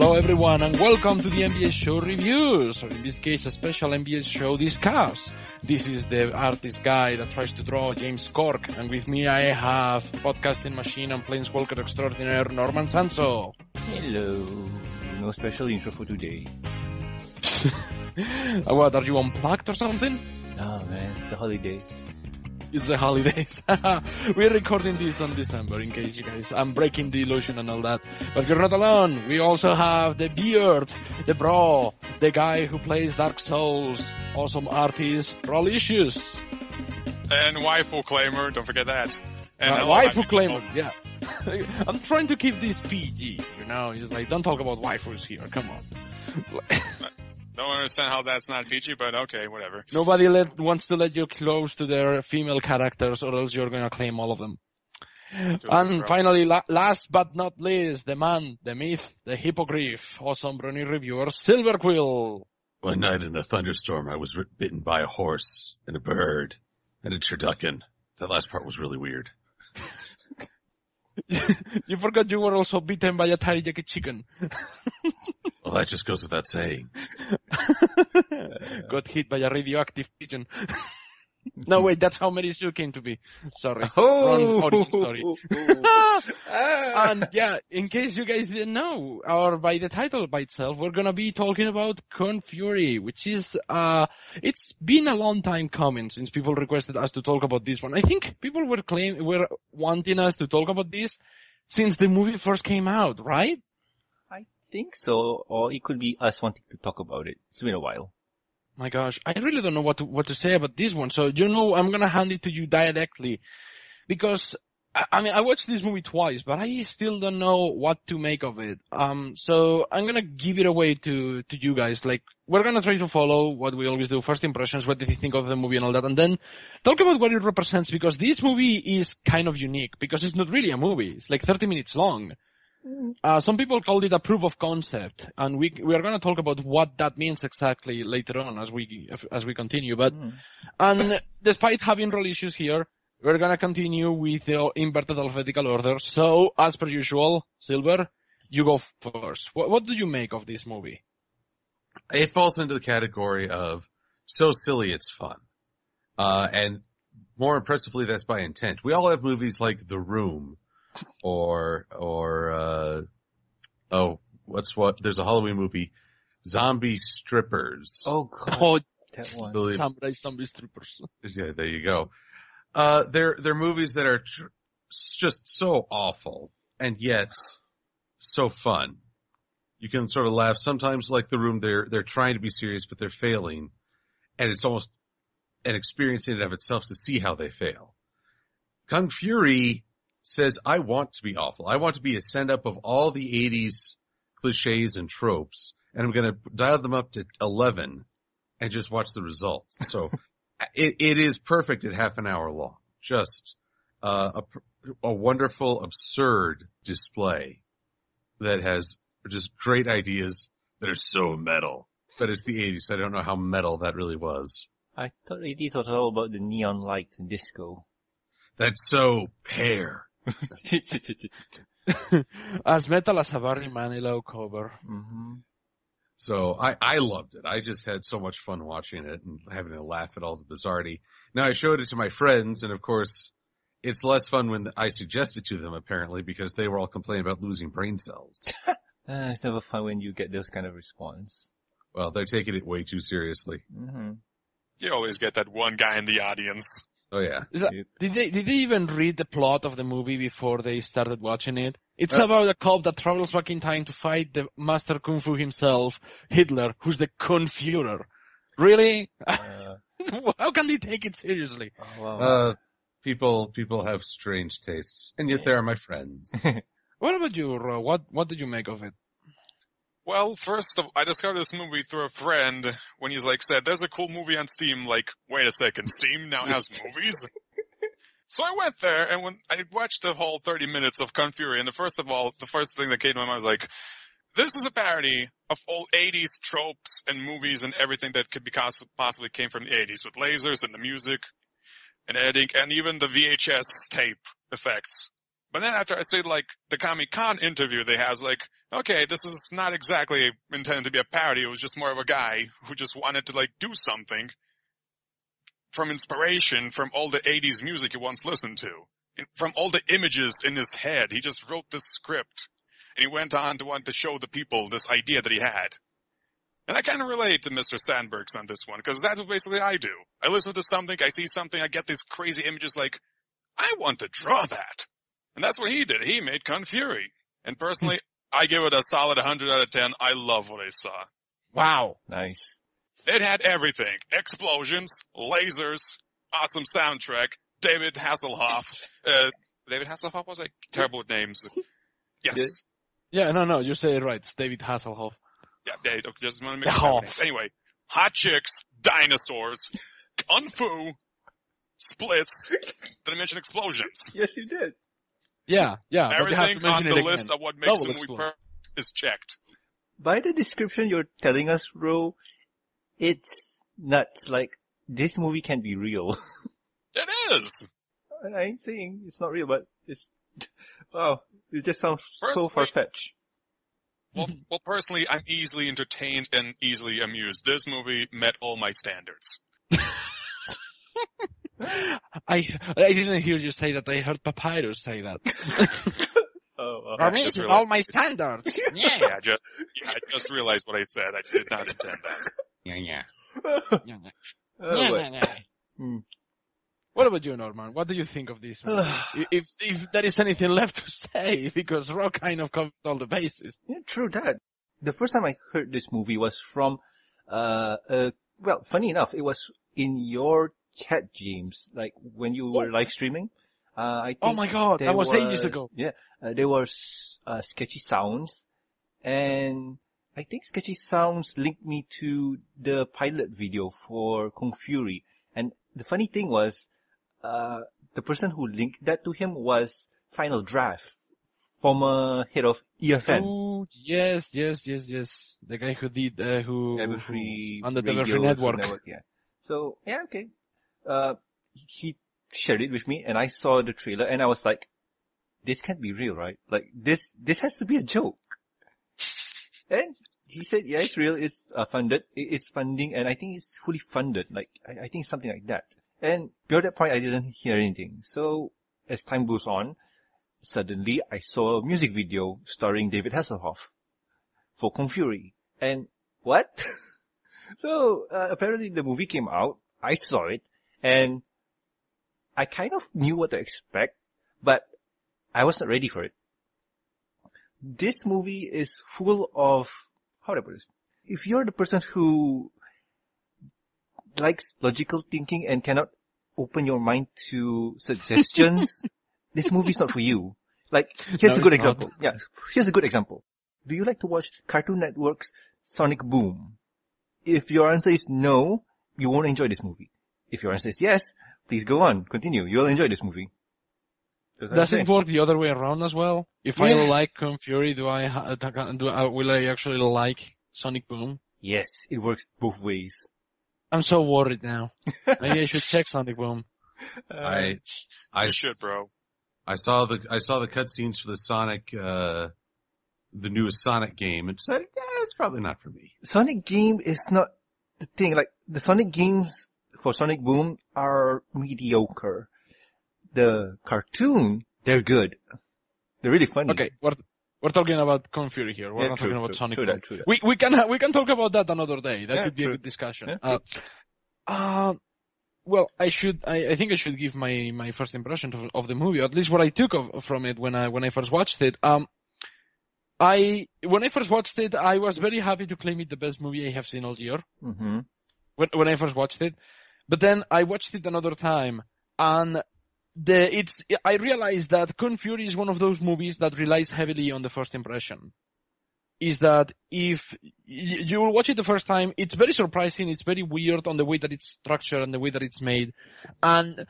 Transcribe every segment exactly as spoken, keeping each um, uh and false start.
Hello everyone and welcome to the M B S Show Reviews, or in this case a special M B S Show Discuss. This is the artist guy that tries to draw, James Corck, and with me I have Podcasting Machine and Planeswalker Extraordinaire, Norman Sanzo. Hello. No special intro for today. What, are you unplugged or something? No, man, it's the holiday. It's the holidays. We're recording this on December, in case you guys... I'm breaking the illusion and all that. But you're not alone. We also have the beard, the bro, the guy who plays Dark Souls, awesome artist, Rolicious. And Waifu Claimer, don't forget that. And uh, Waifu Claimer, yeah. I'm trying to keep this P G, you know? It's like, don't talk about waifus here, come on. Don't understand how that's not P G, but okay, whatever. Nobody let, wants to let you close to their female characters, or else you're going to claim all of them. And finally, la- last but not least, the man, the myth, the hippogriff, awesome Brony reviewer, Silver Quill. One night in a thunderstorm, I was bitten by a horse and a bird and a turducken. That last part was really weird. You forgot you were also bitten by a teriyaki chicken. Well, that just goes without saying. Got hit by a radioactive pigeon. No, wait, that's how Merisu came to be. Sorry. Oh. Wrong origin story. And yeah, in case you guys didn't know, or by the title by itself, we're gonna be talking about Kung Fury, which is, uh, it's been a long time coming since people requested us to talk about this one. I think people were claim, were wanting us to talk about this since the movie first came out, right? I think so, or it could be us wanting to talk about it. It's been a while. My gosh, I really don't know what to, what to say about this one. So, you know, I'm going to hand it to you directly. Because, I, I mean, I watched this movie twice, but I still don't know what to make of it. Um, so, I'm going to give it away to, to you guys. Like, we're going to try to follow what we always do. First impressions, what did you think of the movie and all that. And then talk about what it represents. Because this movie is kind of unique. Because it's not really a movie. It's like thirty minutes long. Uh, some people called it a proof of concept, and we we are going to talk about what that means exactly later on as we as we continue. But mm. and despite having real issues here, we're going to continue with the inverted alphabetical order. So, as per usual, Silver, you go first. What, what do you make of this movie? It falls into the category of so silly it's fun, uh, and more impressively, that's by intent. We all have movies like The Room. Or, or, uh, oh, what's what? There's a Halloween movie, Zombie Strippers. Oh, God. Oh, that one. Believe... Zombie, zombie Strippers. Yeah, there you go. Uh, they're, they're movies that are tr- just so awful and yet so fun. You can sort of laugh. Sometimes like The Room, they're, they're trying to be serious, but they're failing. And it's almost an experience in and of itself to see how they fail. Kung Fury says, I want to be awful. I want to be a send-up of all the eighties cliches and tropes, and I'm going to dial them up to eleven and just watch the results. So it, it is perfect at half an hour long. Just uh, a, a wonderful, absurd display that has just great ideas that are so metal. But it's the eighties, so I don't know how metal that really was. I thought it was all about the neon lights and disco. That's so hair. As metal as a Barry Manilow cover. Mm-hmm. So I, I loved it. I just had so much fun watching it and having a laugh at all the bizarreity. Now I showed it to my friends, and of course, it's less fun when I suggested to them, apparently, because they were all complaining about losing brain cells. uh, it's never fun when you get those kind of response. Well, they're taking it way too seriously. Mm-hmm. You always get that one guy in the audience. Oh yeah. That, did they did they even read the plot of the movie before they started watching it? It's uh, about a cop that travels back in time to fight the master kung fu himself, Hitler, who's the Kung Fuhrer. Really? Uh, How can they take it seriously? Oh, wow. Uh people people have strange tastes, and yet they are my friends. What about you, Ro? What what did you make of it? Well, first of all, I discovered this movie through a friend when he's like said, there's a cool movie on Steam, like, wait a second, Steam now has movies? So I went there, and when I watched the whole thirty minutes of Kung Fury, and the first of all, the first thing that came to my mind was like, this is a parody of all eighties tropes and movies and everything that could be possibly came from the eighties, with lasers and the music and editing and even the V H S tape effects. But then after I see like the Comic Con interview they have, like, okay, this is not exactly intended to be a parody. It was just more of a guy who just wanted to, like, do something from inspiration from all the eighties music he once listened to, from all the images in his head. He just wrote this script, and he went on to want to show the people this idea that he had. And I kind of relate to Mister Sandberg's on this one, because that's what basically I do. I listen to something, I see something, I get these crazy images like, I want to draw that. And that's what he did. He made Kung Fury. And personally, I give it a solid one hundred out of ten. I love what I saw. Wow. Nice. It had everything. Explosions, lasers, awesome soundtrack, David Hasselhoff. Uh, David Hasselhoff was like terrible with names. Yes. Yeah, no, no, you say it right. It's David Hasselhoff. Yeah, David. Okay, just want to make sure. Anyway, hot chicks, dinosaurs, kung fu, splits. Did I mention explosions? Yes, you did. Yeah, yeah. Everything on the list again. Of what makes Double a movie perfect is checked. By the description you're telling us, Ro, it's nuts. Like, this movie can be real. It is! I ain't saying it's not real, but it's... Wow, it just sounds personally, so far-fetched. Well, well, personally, I'm easily entertained and easily amused. This movie met all my standards. I I didn't hear you say that. I heard Papyrus say that. Oh, well, I mean, it's all my standards. Yeah, yeah, I just, yeah. I just realized what I said. I did not intend that. Yeah, yeah. yeah, yeah. Oh, yeah, yeah, yeah. Hmm. What about you, Norman? What do you think of this movie? if if there is anything left to say, because Rock kind of covered all the bases. Yeah, true that. The first time I heard this movie was from, uh, uh well, funny enough, it was in your chat, James, like when you were live streaming. Uh, I think oh my god, that was, was ages ago. Yeah, uh, there were uh, Sketchy Sounds, and I think Sketchy Sounds linked me to the pilot video for Kung Fury. And the funny thing was, uh, the person who linked that to him was Final Draft, former head of E F N. Oh, yes, yes, yes, yes. The guy who did, uh, who, who on the television network. network. Yeah. So, yeah, okay. Uh, he shared it with me, and I saw the trailer, and I was like, this can't be real, right? Like, this, this has to be a joke. And he said, yeah, it's real, it's uh, funded, it's funding, and I think it's fully funded, like, I, I think something like that. And beyond that point, I didn't hear anything. So, as time goes on, suddenly I saw a music video starring David Hasselhoff for Kung Fury. And, what? So, uh, apparently the movie came out, I saw it, and I kind of knew what to expect, but I was not ready for it. This movie is full of, how do I put this? If you're the person who likes logical thinking and cannot open your mind to suggestions, this movie's not for you. Like, here's no, a good example. Not. Yeah, here's a good example. Do you like to watch Cartoon Network's Sonic Boom? If your answer is no, you won't enjoy this movie. If your answer is yes, please go on, continue. You'll enjoy this movie. Does, Does it work the other way around as well? If yeah. I like Kung Fury, do I, do I, will I actually like Sonic Boom? Yes, it works both ways. I'm so worried now. Maybe I should check Sonic Boom. Uh, I, I you should, bro. I saw the, I saw the cutscenes for the Sonic, uh, the newest Sonic game and decided, yeah, it's probably not for me. Sonic game is not the thing. Like, the Sonic games for Sonic Boom are mediocre. The cartoon, they're good. They're really funny. Okay, we're, we're talking about Kung Fury here. We're yeah, not true, talking about true, Sonic true, true, true. We, we can, we can talk about that another day. That yeah, could be true. a good discussion. Yeah, uh, uh, well, I should, I, I think I should give my, my first impression of, of the movie, or at least what I took of, from it when I, when I first watched it. Um, I, when I first watched it, I was very happy to claim it the best movie I have seen all year. Mm-hmm. When, when I first watched it. But then I watched it another time, and The, it's, I realized that Kung Fury is one of those movies that relies heavily on the first impression. Is that if you watch it the first time, it's very surprising, it's very weird on the way that it's structured and the way that it's made. And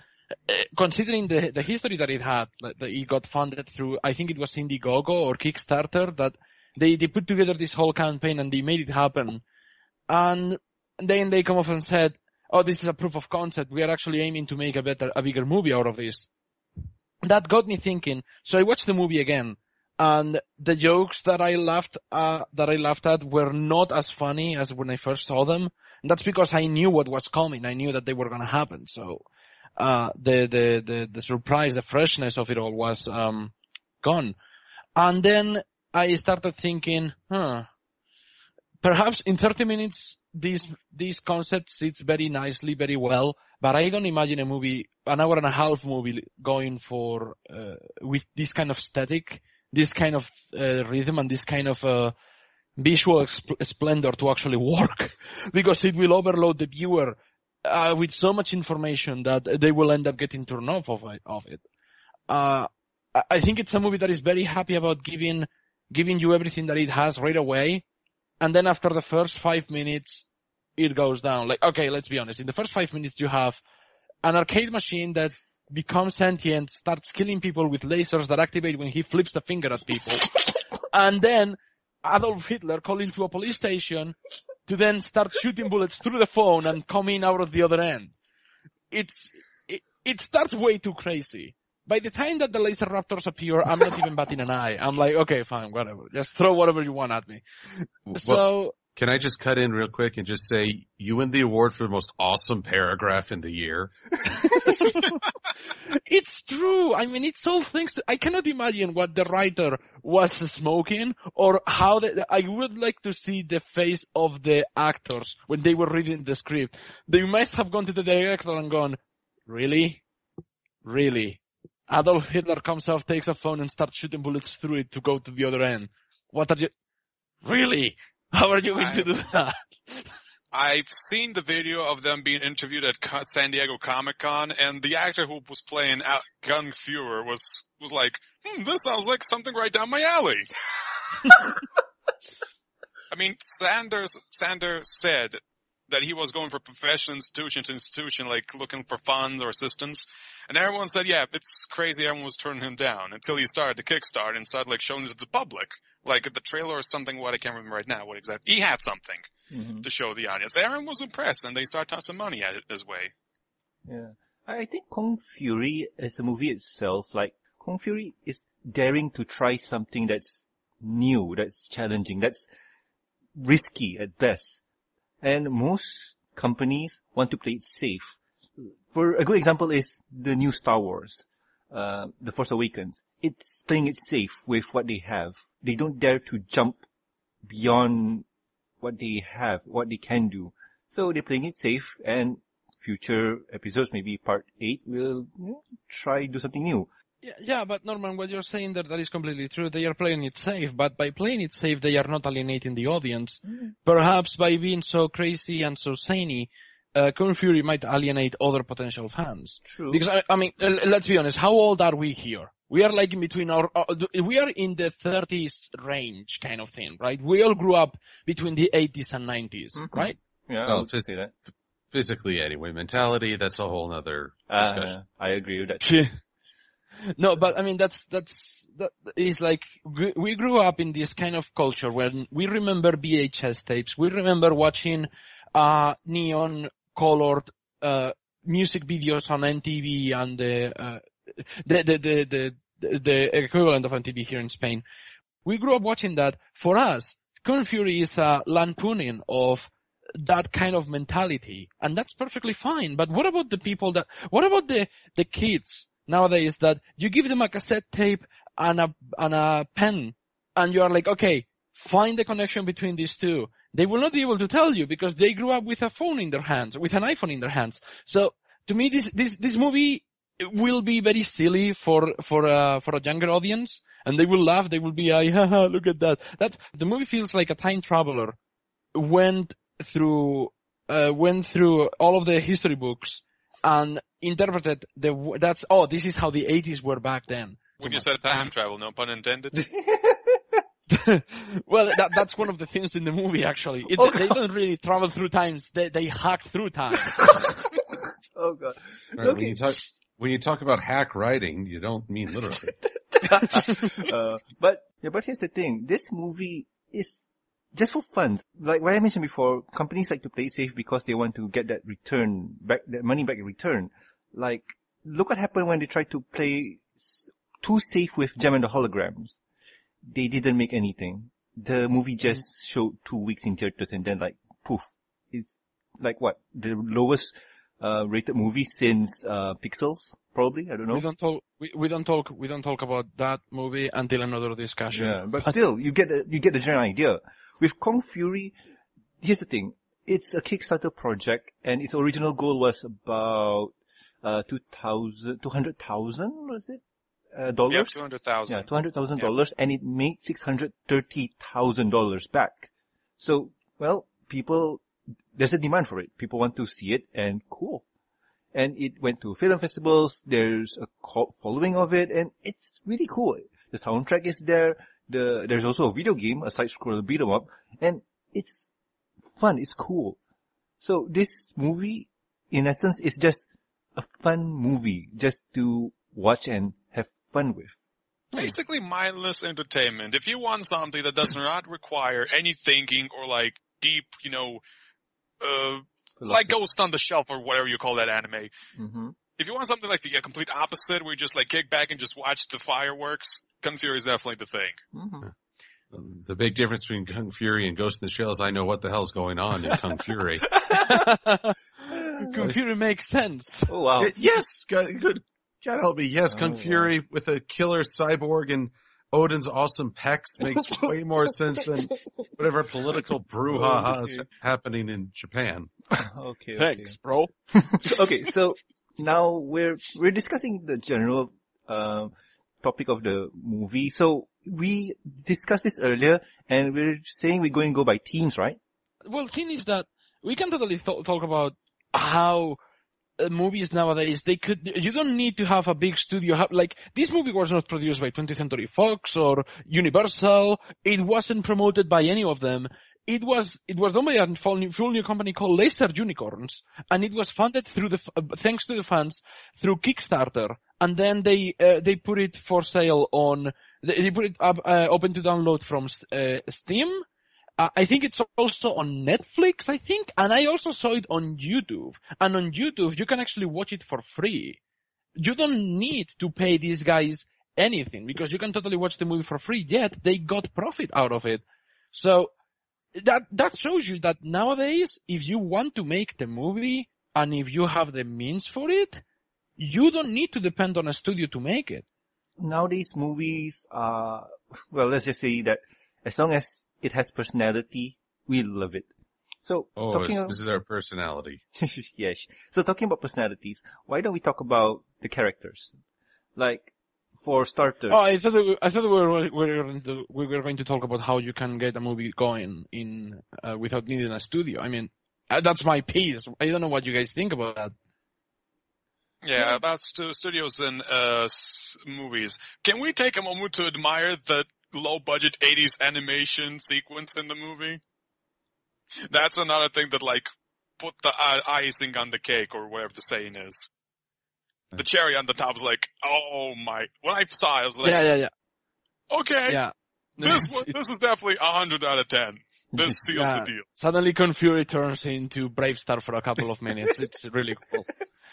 uh, considering the, the history that it had, that it got funded through, I think it was Indiegogo or Kickstarter, that they, they put together this whole campaign and they made it happen. And then they come up and said, oh, this is a proof of concept. We are actually aiming to make a better, a bigger movie out of this. That got me thinking. So I watched the movie again, And the jokes that I laughed uh, that I laughed at were not as funny as when I first saw them. And that's because I knew what was coming. I knew that they were going to happen. So uh, the, the, the, the surprise, the freshness of it all was um, gone. And then I started thinking, huh, perhaps in thirty minutes this this concept sits very nicely, very well. But I don't imagine a movie, an hour and a half movie, going for uh, with this kind of static, this kind of uh, rhythm and this kind of uh, visual exp- splendor to actually work, because it will overload the viewer uh, with so much information that they will end up getting turned off of, of it. Uh, I think it's a movie that is very happy about giving giving you everything that it has right away, and then after the first five minutes, it goes down. Like, okay, let's be honest. In the first five minutes, you have an arcade machine that becomes sentient, starts killing people with lasers that activate when he flips the finger at people. And then Adolf Hitler calling to a police station to then start shooting bullets through the phone and coming out of the other end. It's, it, it starts way too crazy. By the time that the laser raptors appear, I'm not even batting an eye. I'm like, okay, fine, whatever. Just throw whatever you want at me. Well, so, can I just cut in real quick and just say, you win the award for the most awesome paragraph in the year? It's true. I mean, it's all things that I cannot imagine what the writer was smoking, or how the, I would like to see the face of the actors when they were reading the script. They must have gone to the director and gone, really? Really? Adolf Hitler comes off, takes a phone and starts shooting bullets through it to go to the other end. What are you... Really? How are you going I, to do that? I've seen the video of them being interviewed at San Diego Comic-Con, and the actor who was playing Kung Fuhrer was, was like, hmm, this sounds like something right down my alley. I mean, Sanders, Sanders said that he was going for professional institution to institution, like looking for funds or assistance. And everyone said, yeah, it's crazy. Everyone was turning him down until he started the Kickstarter and started like showing it to the public. Like the trailer or something, what I can't remember right now, what exactly. He had something mm-hmm. to show the audience. Everyone was impressed, and they started tossing money at it his way. Yeah. I think Kung Fury as a movie itself, like, Kung Fury is daring to try something that's new, that's challenging, that's risky at best. And most companies want to play it safe. For a good example is the new Star Wars. Uh, The Force Awakens. It's playing it safe with what they have. They don't dare to jump beyond what they have, what they can do. So they're playing it safe, and future episodes, maybe part eight, will you know, try do something new. Yeah, yeah, but Norman, what you're saying there, that is completely true. They are playing it safe, but by playing it safe, they are not alienating the audience. Mm-hmm. Perhaps by being so crazy and so saney, Uh, Kung Fury might alienate other potential fans. True. Because, I, I mean, let's be honest, how old are we here? We are like in between our, uh, we are in the thirties range kind of thing, right? We all grew up between the eighties and nineties, mm-hmm. right? Yeah, well, I would phys- say that. Physically, anyway. Mentality, that's a whole other discussion. Uh, I agree with that. No, but I mean, that's, that's, that is like, we grew up in this kind of culture where we remember V H S tapes, we remember watching, uh, neon, colored uh, music videos on M T V and the, uh, the, the, the, the, the equivalent of M T V here in Spain. We grew up watching that. For us, Kung Fury is a lampooning of that kind of mentality, and that's perfectly fine. But what about the people that, what about the, the kids nowadays that you give them a cassette tape and a, and a pen, and you are like, okay, find the connection between these two. They will not be able to tell you because they grew up with a phone in their hands, with an iPhone in their hands. So to me, this, this, this movie will be very silly for, for, uh, for a younger audience, and they will laugh. They will be, ah, haha, look at that. That's, the movie feels like a time traveler went through, uh, went through all of the history books and interpreted the, that's, oh, this is how the eighties were back then. When you said time travel, no pun intended. Well, that, that's one of the things in the movie, actually. It, oh, they don't really travel through times. They, they hack through time. Oh, God. Right, okay. when, you talk, when you talk about hack writing, you don't mean literally. uh, but, yeah, but here's the thing. This movie is just for fun. Like what I mentioned before, companies like to play safe because they want to get that return, back, that money back in return. Like, look what happened when they tried to play too safe with Gem and the Holograms. they didn't make anything. The movie just showed two weeks in theaters and then like, poof. It's like what? The lowest uh, rated movie since uh, Pixels, probably? I don't know. We don't talk, we, we don't talk, we don't talk about that movie until another discussion. Yeah, but still, you get a, you get the general idea. With Kung Fury, here's the thing. It's a Kickstarter project and its original goal was about uh, two hundred thousand, was it? Uh, dollars? Yeah, two hundred thousand. Yeah, two hundred thousand yeah. dollars, and it made six hundred thirty thousand dollars back. So, well, people, there's a demand for it. People want to see it, and cool. And it went to film festivals, there's a following of it, and it's really cool. The soundtrack is there, the, there's also a video game, a side-scroller beat-em-up, and it's fun, it's cool. So this movie, in essence, is just a fun movie, just to watch and fun with. Basically mindless entertainment. If you want something that does not require any thinking or like deep, you know, uh, like Ghost on the Shelf or whatever you call that anime. Mm-hmm. If you want something like the complete opposite where you just like kick back and just watch the fireworks, Kung Fury is definitely the thing. Mm-hmm. The big difference between Kung Fury and Ghost in the Shell is I know what the hell's going on in Kung Fury. Kung Fury makes sense. Oh wow. It, yes, good. good. God help me. Yes, Kung oh, Fury wow. with a killer cyborg and Odin's awesome pecs makes way more sense than whatever political brouhaha is happening in Japan. Okay. Thanks, okay. bro. So, okay, so now we're we're discussing the general uh, topic of the movie. So we discussed this earlier, and we're saying we're going to go by themes, right? Well, the thing is that we can totally th- talk about how... movies nowadays, they could, you don't need to have a big studio. Have, like, this movie was not produced by twentieth century fox or Universal. It wasn't promoted by any of them. It was, it was done by a full new, full new company called Laser Unicorns, and it was funded through the, uh, thanks to the fans, through Kickstarter. And then they, uh, they put it for sale on, they put it up, uh, open to download from uh, Steam. I think it's also on Netflix, I think. And I also saw it on YouTube. And on YouTube, you can actually watch it for free. You don't need to pay these guys anything because you can totally watch the movie for free, yet they got profit out of it. So that that shows you that nowadays, if you want to make the movie and if you have the means for it, you don't need to depend on a studio to make it. Nowadays, movies are, well, let's just say that as long as it has personality, we love it. So, oh, talking about, this is our personality. Yes. So talking about personalities, why don't we talk about the characters? Like, for starters. Oh, I thought we, I thought we were, we were, going to, we were going to talk about how you can get a movie going in, uh, without needing a studio. I mean, that's my piece. I don't know what you guys think about that. Yeah, about stu- studios and, uh, s- movies. Can we take a moment to admire the low-budget eighties animation sequence in the movie? That's another thing that, like, put the uh, icing on the cake, or whatever the saying is. The cherry on the top is like, oh my... When I saw it, I was like... Yeah, yeah, yeah. Okay. Yeah. This this is definitely one hundred out of ten. This seals yeah. the deal. Suddenly, Kung Fury turns into Bravestarr for a couple of minutes. It's really cool.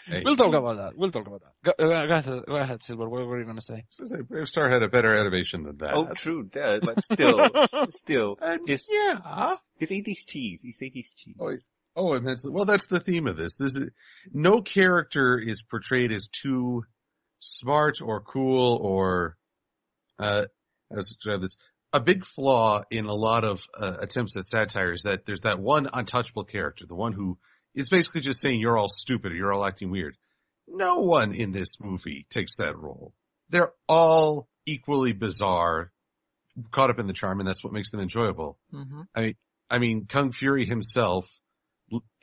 Hey. We'll talk about that. We'll talk about that. Go, uh, go ahead, Silver. What were you going to say? I was going to say, Bravestarr had a better animation than that. Oh, true. Yeah, but still, still. And it's, yeah. It's eighties cheese. It's eighties cheese. Oh, it's, oh, immensely. Well, that's the theme of this. This is, no character is portrayed as too smart or cool or, uh, I was describing this. A big flaw in a lot of uh, attempts at satire is that there's that one untouchable character, the one who is basically just saying you're all stupid or you're all acting weird. No one in this movie takes that role. They're all equally bizarre, caught up in the charm, and that's what makes them enjoyable. Mm-hmm. I mean, I mean, Kung Fury himself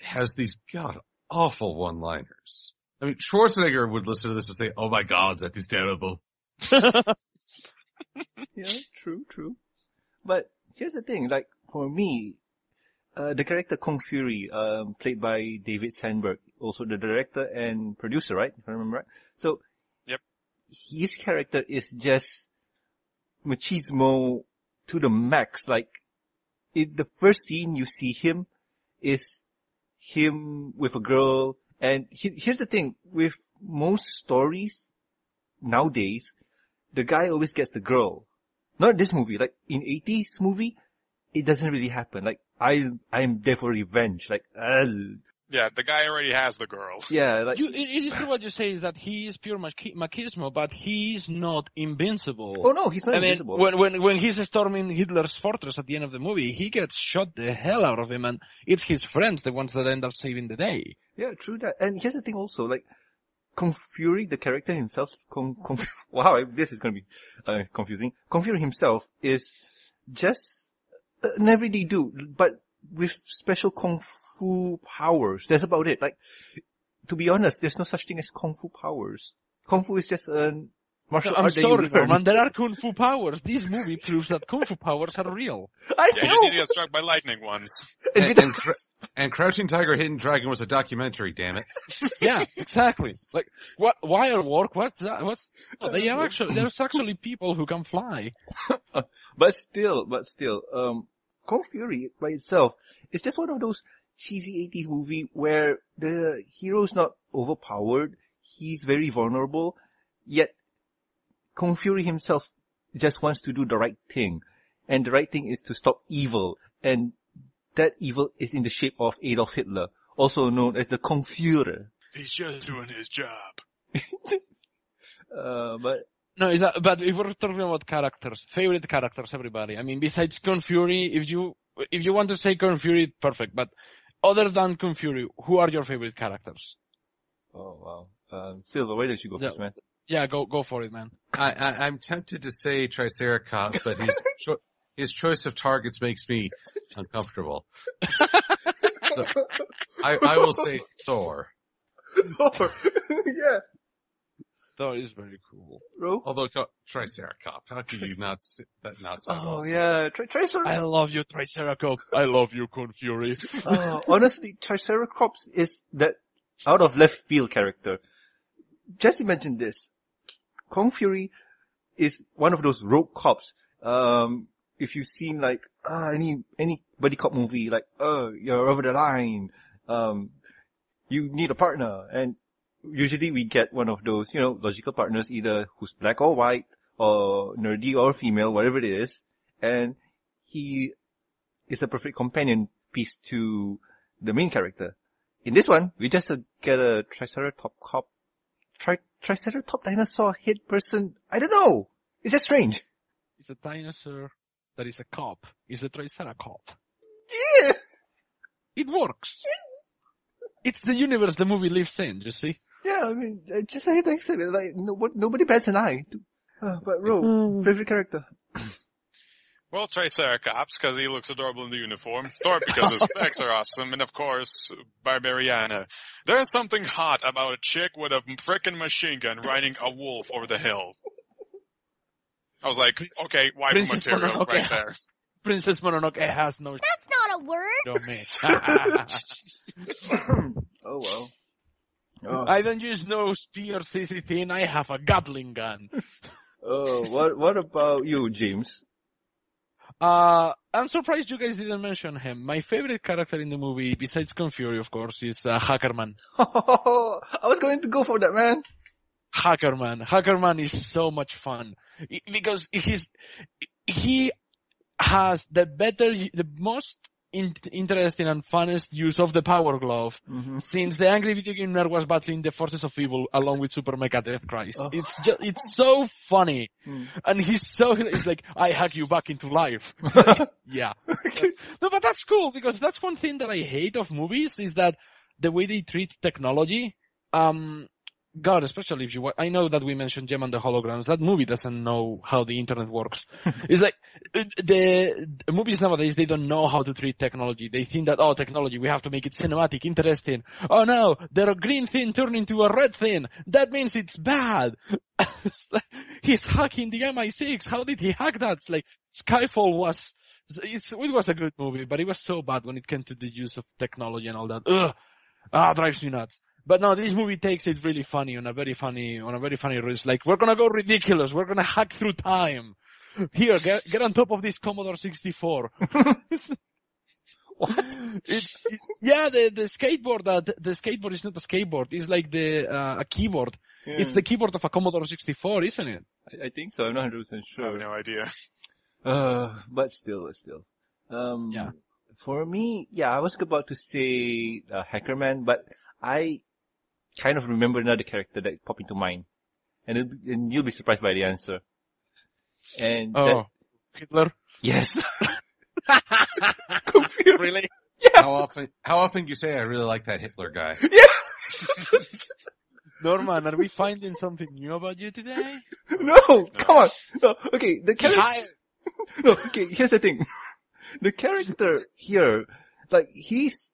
has these god-awful one-liners. I mean, Schwarzenegger would listen to this and say, oh my god, that is terrible. Yeah, true, true. But here's the thing, like, for me, uh, the character Kung Fury, um, played by David Sandberg, also the director and producer, right? If I remember right. So, yep. His character is just machismo to the max. Like, in the first scene you see him is him with a girl. And he, here's the thing, with most stories nowadays, the guy always gets the girl. Not this movie. Like, in eighties movie, it doesn't really happen. Like, I, I'm there for revenge. Like, uh, yeah, the guy already has the girl. Yeah, like... You, it, it is true what you say is that he is pure mach- machismo, but he's not invincible. Oh no, he's not I invincible. Mean, when, when, when he's storming Hitler's fortress at the end of the movie, he gets shot the hell out of him, and it's his friends, the ones that end up saving the day. Yeah, true that. And here's the thing also, like, Kung Fury, the character himself, Kung, Kung, wow, this is gonna be uh, confusing. Kung Fury himself is just an everyday dude, but with special kung fu powers. That's about it. Like, to be honest, there's no such thing as kung fu powers. Kung fu is just a martial no, art. I'm sorry, Norman, there are kung fu powers. This movie proves that kung fu powers are real. I yeah, know. You just need to get struck by lightning once. And, and, and Crouching Tiger, Hidden Dragon was a documentary, damn it. Yeah, exactly. Like, what, wire work, what's that? What's, oh, they are actually, there's actually people who can fly. But still, but still, um, Kung Fury by itself is just one of those cheesy eighties movie where the hero's not overpowered, he's very vulnerable, yet Kung Fury himself just wants to do the right thing. And the right thing is to stop evil. And that evil is in the shape of Adolf Hitler, also known as the Kung Fuhrer. He's just doing his job. uh, but... No, is that, but if we're talking about characters, favorite characters, everybody. I mean, besides Kung Fury, if you, if you want to say Kung Fury, perfect. But other than Kung Fury, who are your favorite characters? Oh, wow. Um, Silver, why don't you go yeah. first, man? Yeah, go, go for it, man. I, I, I'm tempted to say Triceracops, but his, cho- his choice of targets makes me uncomfortable. So, I, I will say Thor. Thor, yeah. Thor is very cool. Rope? Although, Triceracop. How can you not see that not sound Oh, awesome? yeah. Tri- Triceracop. I love you, Triceracop. I love you, Kung Fury. uh, honestly, Triceracops is that out-of-left-field character. Just imagine this. Kung Fury is one of those rogue cops. Um, if you've seen, like, uh, any any buddy cop movie, like, oh, uh, you're over the line. Um, you need a partner. And usually we get one of those, you know, logical partners, either who's black or white, or nerdy or female, whatever it is. And he is a perfect companion piece to the main character. In this one, we just get a Triceratop cop, tri- Triceratop dinosaur hit person. I don't know. It's just strange. It's a dinosaur that is a cop. It's a Triceratop. Yeah. It works. It's the universe the movie lives in, you see? Yeah, I mean, just like I said, like, no, what, nobody bats an eye. Uh, but Ro, favorite character? Well, Triceratops, because he looks adorable in the uniform. Thor, because his specs are awesome. And, of course, Barbariana. There's something hot about a chick with a frickin' machine gun riding a wolf over the hill. I was like, okay, wipe Princess material Mononoke right has, there. Princess Mononoke has no... That's not a word! Don't miss. Oh, well. Oh. I don't use no spear C C T, I have a Gatling gun. Oh, what what about you, James? Uh, I'm surprised you guys didn't mention him. My favorite character in the movie, besides Kung Fury, of course, is uh, Hackerman. Oh, I was going to go for that, man. Hackerman. Hackerman is so much fun. Because he's, he has the better, the most... interesting and funnest use of the Power Glove, mm-hmm. since the angry video game nerd was battling the forces of evil along with Super Mega Death Christ. Oh. It's just, it's so funny. Mm. And he's so, it's like, I hack you back into life. Yeah. No, but that's cool because that's one thing that I hate of movies is that the way they treat technology, um, God, especially if you watch, I know that we mentioned Gem and the Holograms. That movie doesn't know how the internet works. It's like, the, the movies nowadays, they don't know how to treat technology. They think that, oh, technology, we have to make it cinematic, interesting. Oh no, the green thing turned into a red thing. That means it's bad. He's hacking the M I six. How did he hack that? It's like, Skyfall was, it's, it was a good movie, but it was so bad when it came to the use of technology and all that. Ugh. Ah, drives me nuts. But no, this movie takes it really funny on a very funny, on a very funny risk. Like, we're gonna go ridiculous. We're gonna hack through time. Here, get, get on top of this Commodore sixty-four. What? It's, it, yeah, the, the skateboard that, the skateboard is not a skateboard. It's like the, uh, a keyboard. Yeah. It's the keyboard of a Commodore sixty-four, isn't it? I, I think so. I'm not one hundred percent sure. I have no idea. Uh, but still, still. Um, yeah. For me, yeah, I was about to say uh, Hackerman, but I kind of remember another character that popped into mind. And, it, and you'll be surprised by the answer. And oh, that... Hitler? Yes. Kung Fury. Really? Yeah. How often, how often do you say, I really like that Hitler guy? Yeah. Norman, are we finding something new about you today? No, no. Come on. No, okay, the character... Hi. No, okay, here's the thing. The character here, like, he's...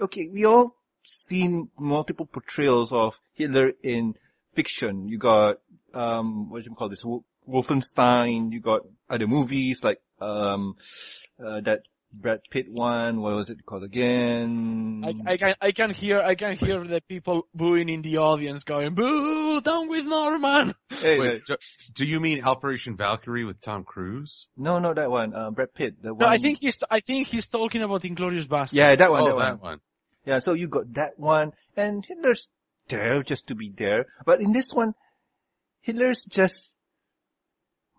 Okay, we all seen multiple portrayals of Hitler in fiction. You got, um, what do you call this? Wolfenstein. You got other movies like, um, uh, that Brad Pitt one. What was it called again? I, I can, I can hear, I can hear the people booing in the audience going, boo, down with Norman! Hey, wait, like, do, do you mean Operation Valkyrie with Tom Cruise? No, no, that one, uh, Brad Pitt, the one. No, I think he's, I think he's talking about Inglourious Basterds. Yeah, that one, oh, that, that one. one. Yeah, so you got that one, and Hitler's there just to be there. But in this one, Hitler's just...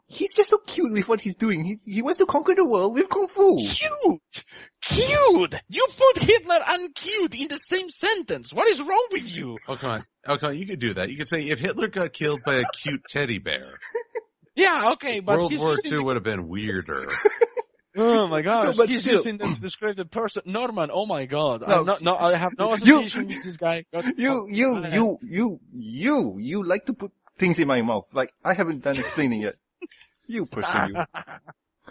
He's just so cute with what he's doing. He, he wants to conquer the world with Kung Fu. Cute! Cute! You put Hitler and cute in the same sentence. What is wrong with you? Oh, come on. Oh, come on. You could do that. You could say, if Hitler got killed by a cute teddy bear. Yeah, okay, but... World War Two would have been weirder. Oh my gosh, no, but he's still. Using them to describe the person. Norman, oh my god. No, I'm not, no I have no association you, with this guy. God, you, you, God. you, you, you, you like to put things in my mouth. Like, I haven't done explaining yet. You person, you.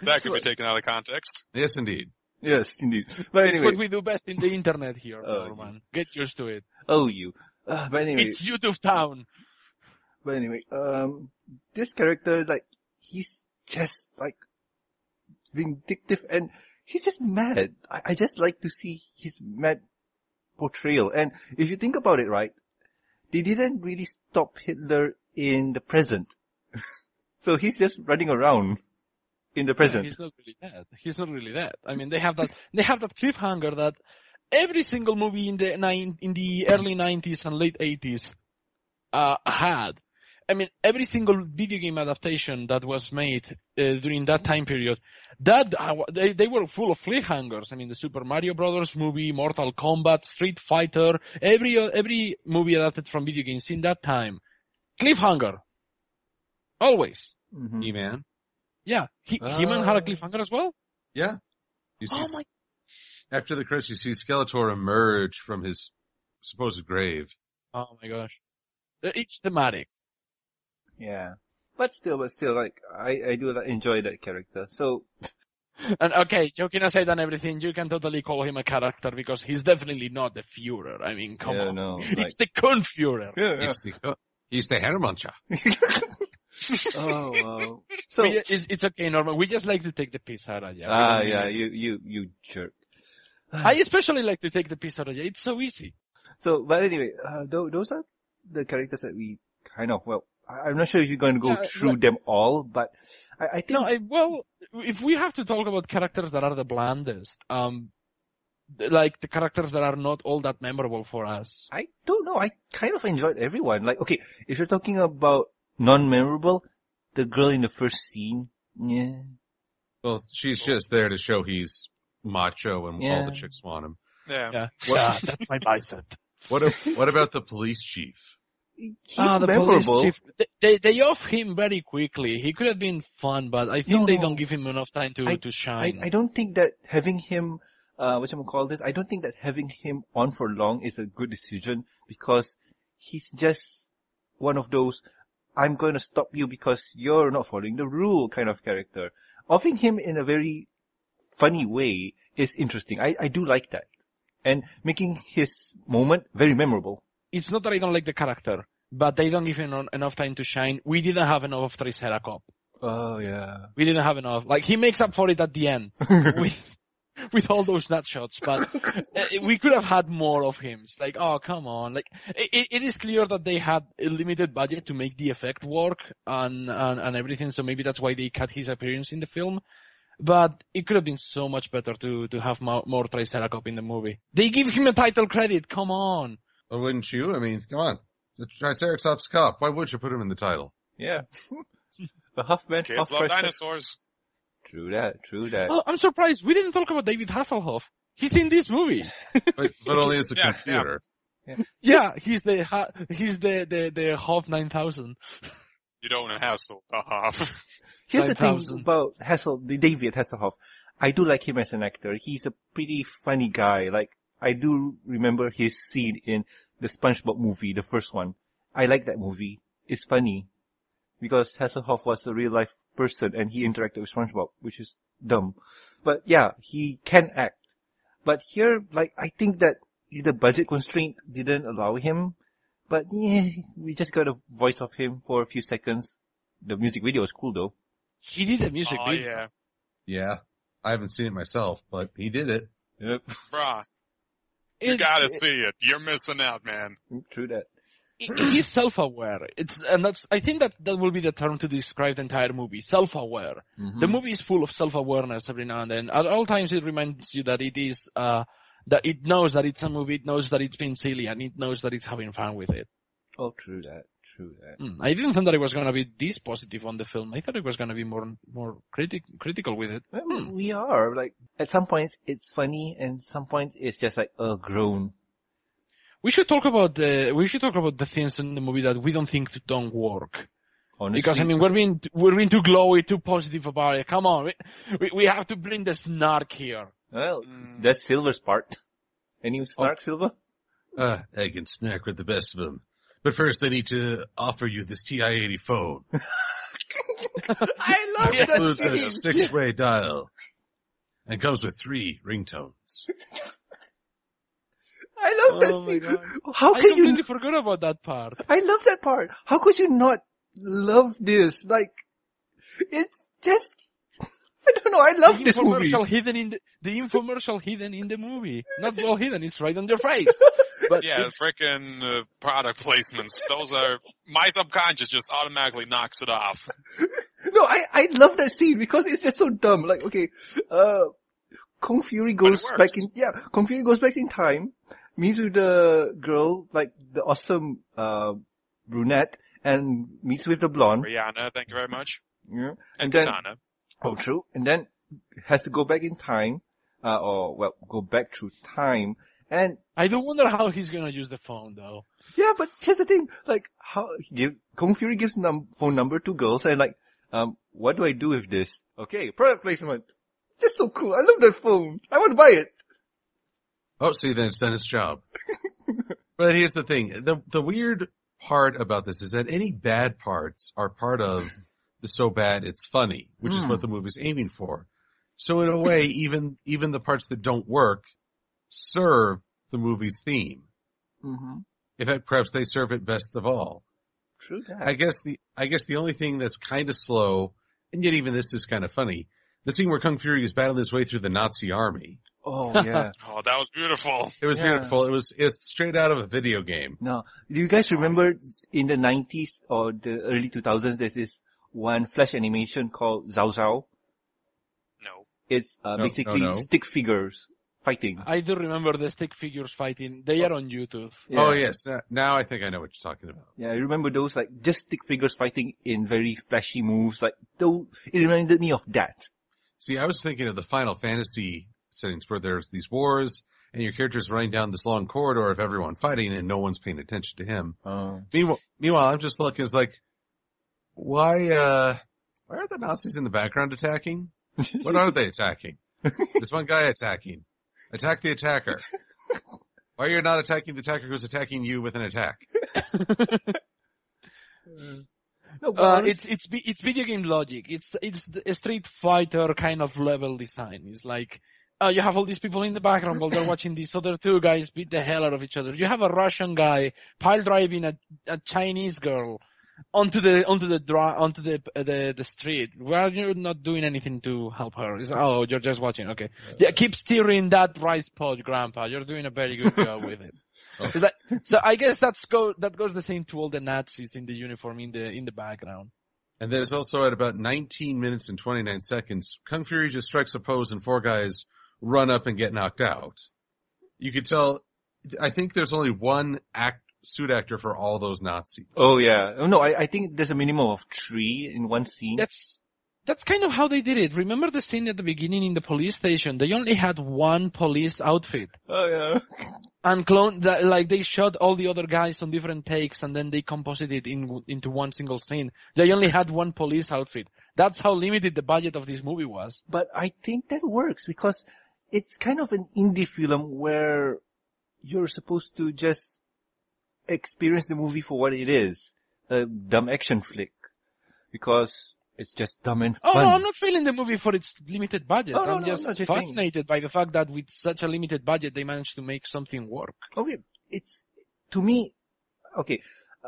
That could be taken out of context. Yes, indeed. Yes, indeed. But anyway. It's what we do best in the internet here, oh, Norman. You. Get used to it. Oh, you. Uh, but anyway. It's YouTube town. But anyway, um, this character, like, he's just, like, vindictive, and he's just mad. I, I just like to see his mad portrayal. And if you think about it, right, they didn't really stop Hitler in the present. So he's just running around in the present. Yeah, he's not really that. He's not really that. I mean, they have that. They have that cliffhanger that every single movie in the nine in the early nineties and late eighties uh, had. I mean, every single video game adaptation that was made uh, during that time period, that uh, they, they were full of cliffhangers. I mean, the Super Mario Brothers movie, Mortal Kombat, Street Fighter, every every movie adapted from video games in that time, cliffhanger, always. Mm-hmm. He-Man, yeah, he, uh, He-Man had a cliffhanger as well. Yeah, you see, oh my. After the curse, you see Skeletor emerge from his supposed grave. Oh my gosh, it's thematic. Yeah, but still, but still, like, I, I do enjoy that character, so... And okay, joking aside and everything, you can totally call him a character, because he's definitely not the Fuhrer. I mean, come yeah, on. No, like... It's the Kung Fuhrer. Yeah, yeah. It's the, uh, he's the Hermancher. Oh, wow. So... We, it's, it's okay, Norman. We just like to take the piss out of you. Ah, yeah, you, you, you jerk. I especially like to take the piss out of you. It's so easy. So, but anyway, uh, th- those are the characters that we kind of, well, I'm not sure if you're going to go yeah, through like, them all, but I, I think... No, I, well, if we have to talk about characters that are the blandest, um, like the characters that are not all that memorable for us. I don't know. I kind of enjoyed everyone. Like, okay, if you're talking about non-memorable, the girl in the first scene, yeah. Well, she's just there to show he's macho and yeah. all the chicks want him. Yeah. yeah. What, yeah that's my bicep. What, if, what about the police chief? He's ah, the memorable. Police chief. They, they off him very quickly. He could have been fun, but I think no, they no. don't give him enough time to, I, to shine. I, I don't think that having him, uh, whatchamacallit, I don't think that having him on for long is a good decision, because he's just one of those, I'm going to stop you because you're not following the rule kind of character. Offing him in a very funny way is interesting. I, I do like that. And making his moment very memorable. It's not that I don't like the character, but they don't give him enough time to shine. We didn't have enough of Triceracops. Oh, yeah. We didn't have enough. Like, he makes up for it at the end with, with all those nut shots, but we could have had more of him. It's like, oh, come on. Like, it, it is clear that they had a limited budget to make the effect work and, and, and everything, so maybe that's why they cut his appearance in the film. But it could have been so much better to, to have more, more Triceratops in the movie. They give him a title credit. Come on. Or wouldn't you? I mean, come on. It's a Triceratops cop. Why would you put him in the title? Yeah. The Huffman. Kids love dinosaurs. True that, true that. Oh, I'm surprised we didn't talk about David Hasselhoff. He's in this movie. But, but only as a yeah, computer. Yeah. Yeah. Yeah, he's the ha- he's the the the Hoff nine thousand. You don't want to hassle a Hoff. Here's the thing about Hassel, the David Hasselhoff. I do like him as an actor. He's a pretty funny guy. Like I do remember his scene in the SpongeBob movie, the first one. I like that movie. It's funny because Hasselhoff was a real life person and he interacted with SpongeBob, which is dumb. But yeah, he can act. But here, like, I think that the budget constraint didn't allow him. But yeah, we just got a voice of him for a few seconds. The music video is cool though. He did a music oh, video. Yeah. yeah. I haven't seen it myself, but he did it. Yep. Bruh. You it, gotta it, see it. You're missing out, man. True that. He's self-aware. It's, and that's, I think that that will be the term to describe the entire movie. Self-aware. Mm-hmm. The movie is full of self-awareness every now and then. At all times it reminds you that it is, uh, that it knows that it's a movie, it knows that it's been silly, and it knows that it's having fun with it. Oh, true that, true that. Mm, I didn't think that it was gonna be this positive on the film. I thought it was gonna be more, more critic, critical with it. Well, mm. We are, like, at some points it's funny, and some points it's just like, oh, groan. We should talk about the we should talk about the things in the movie that we don't think don't work. Honestly, because I mean we're being we're being too glowy, too positive about it. Come on, we we have to bring the snark here. Well, mm. that's Silver's part. Any snark, oh. Silver? Uh, I can snark with the best of them, but first I need to offer you this T I eighty phone. I love it. It includes a six-way dial and comes with three ringtones. I love oh that scene. How can I completely you... forgot about that part. I love that part. How could you not love this? Like, it's just, I don't know, I love the this movie. Hidden in the, the infomercial hidden in the movie. Not well hidden, it's right on your face. But yeah, frickin' uh, product placements. Those are, my subconscious just automatically knocks it off. No, I, I love that scene because it's just so dumb. Like, okay, uh, Kung Fury goes back in, yeah, Kung Fury goes back in time. Meets with the girl, like the awesome uh brunette, and meets with the blonde. Rihanna, thank you very much. Yeah, and, and then Katana. Oh, true. And then has to go back in time, uh, or well, go back through time. And I don't wonder how he's gonna use the phone though. Yeah, but here's the thing: like, how he give, Kung Fury gives num- phone number to girls, and like, um, what do I do with this? Okay, product placement. It's just so cool. I love that phone. I want to buy it. Oh, see, then it's done its job. But here's the thing. The the weird part about this is that any bad parts are part of the so bad it's funny, which mm. is what the movie's aiming for. So in a way, even even the parts that don't work serve the movie's theme. Mm-hmm. In fact, perhaps they serve it best of all. True that. I guess the I guess the only thing that's kind of slow, and yet even this is kind of funny, the scene where Kung Fury is battling his way through the Nazi army. Oh, yeah. Oh, that was beautiful. It was yeah. beautiful. It was, it was straight out of a video game. No. Do you guys remember in the nineties or the early two thousands, there's this one Flash animation called Zhao Zhao? No. It's uh, no, basically no, no. stick figures fighting. I do remember the stick figures fighting. They are on YouTube. Yeah. Oh, yes. Now I think I know what you're talking about. Yeah, I remember those, like, just stick figures fighting in very flashy moves. Like, though, it reminded me of that. See, I was thinking of the Final Fantasy settings where there's these wars and your character's running down this long corridor of everyone fighting and no one's paying attention to him. Oh. Meanwhile, meanwhile, I'm just looking, it's like, why, uh, why are the Nazis in the background attacking? What are they attacking? There's one guy attacking. Attack the attacker. Why are you not attacking the attacker who's attacking you with an attack? No, uh, it's, it's, it's video game logic. It's, it's a Street Fighter kind of level design. It's like, Uh, you have all these people in the background while they're watching these other two guys beat the hell out of each other. You have a Russian guy pile driving a, a Chinese girl onto the onto the onto the uh, the, the street. Where you're not doing anything to help her. It's, oh, you're just watching. Okay, yeah, keep steering that rice pod, Grandpa. You're doing a very good job with it. Oh. Like, so I guess that's go that goes the same to all the Nazis in the uniform in the in the background. And there's also at about nineteen minutes and twenty-nine seconds, Kung Fury just strikes a pose and four guys run up and get knocked out. You could tell, I think there's only one act, suit actor for all those Nazis. Oh yeah. No, I, I think there's a minimum of three in one scene. That's, that's kind of how they did it. Remember the scene at the beginning in the police station? They only had one police outfit. Oh, yeah. And clone, like, they shot all the other guys on different takes, and then they composited in, into one single scene. They only had one police outfit. That's how limited the budget of this movie was. But I think that works, because it's kind of an indie film where you're supposed to just experience the movie for what it is. A dumb action flick. Because it's just dumb and fun. Oh, no, I'm not feeling the movie for its limited budget. Oh, I'm no, just no, fascinated by the fact that with such a limited budget, they managed to make something work. Okay, it's, to me, okay,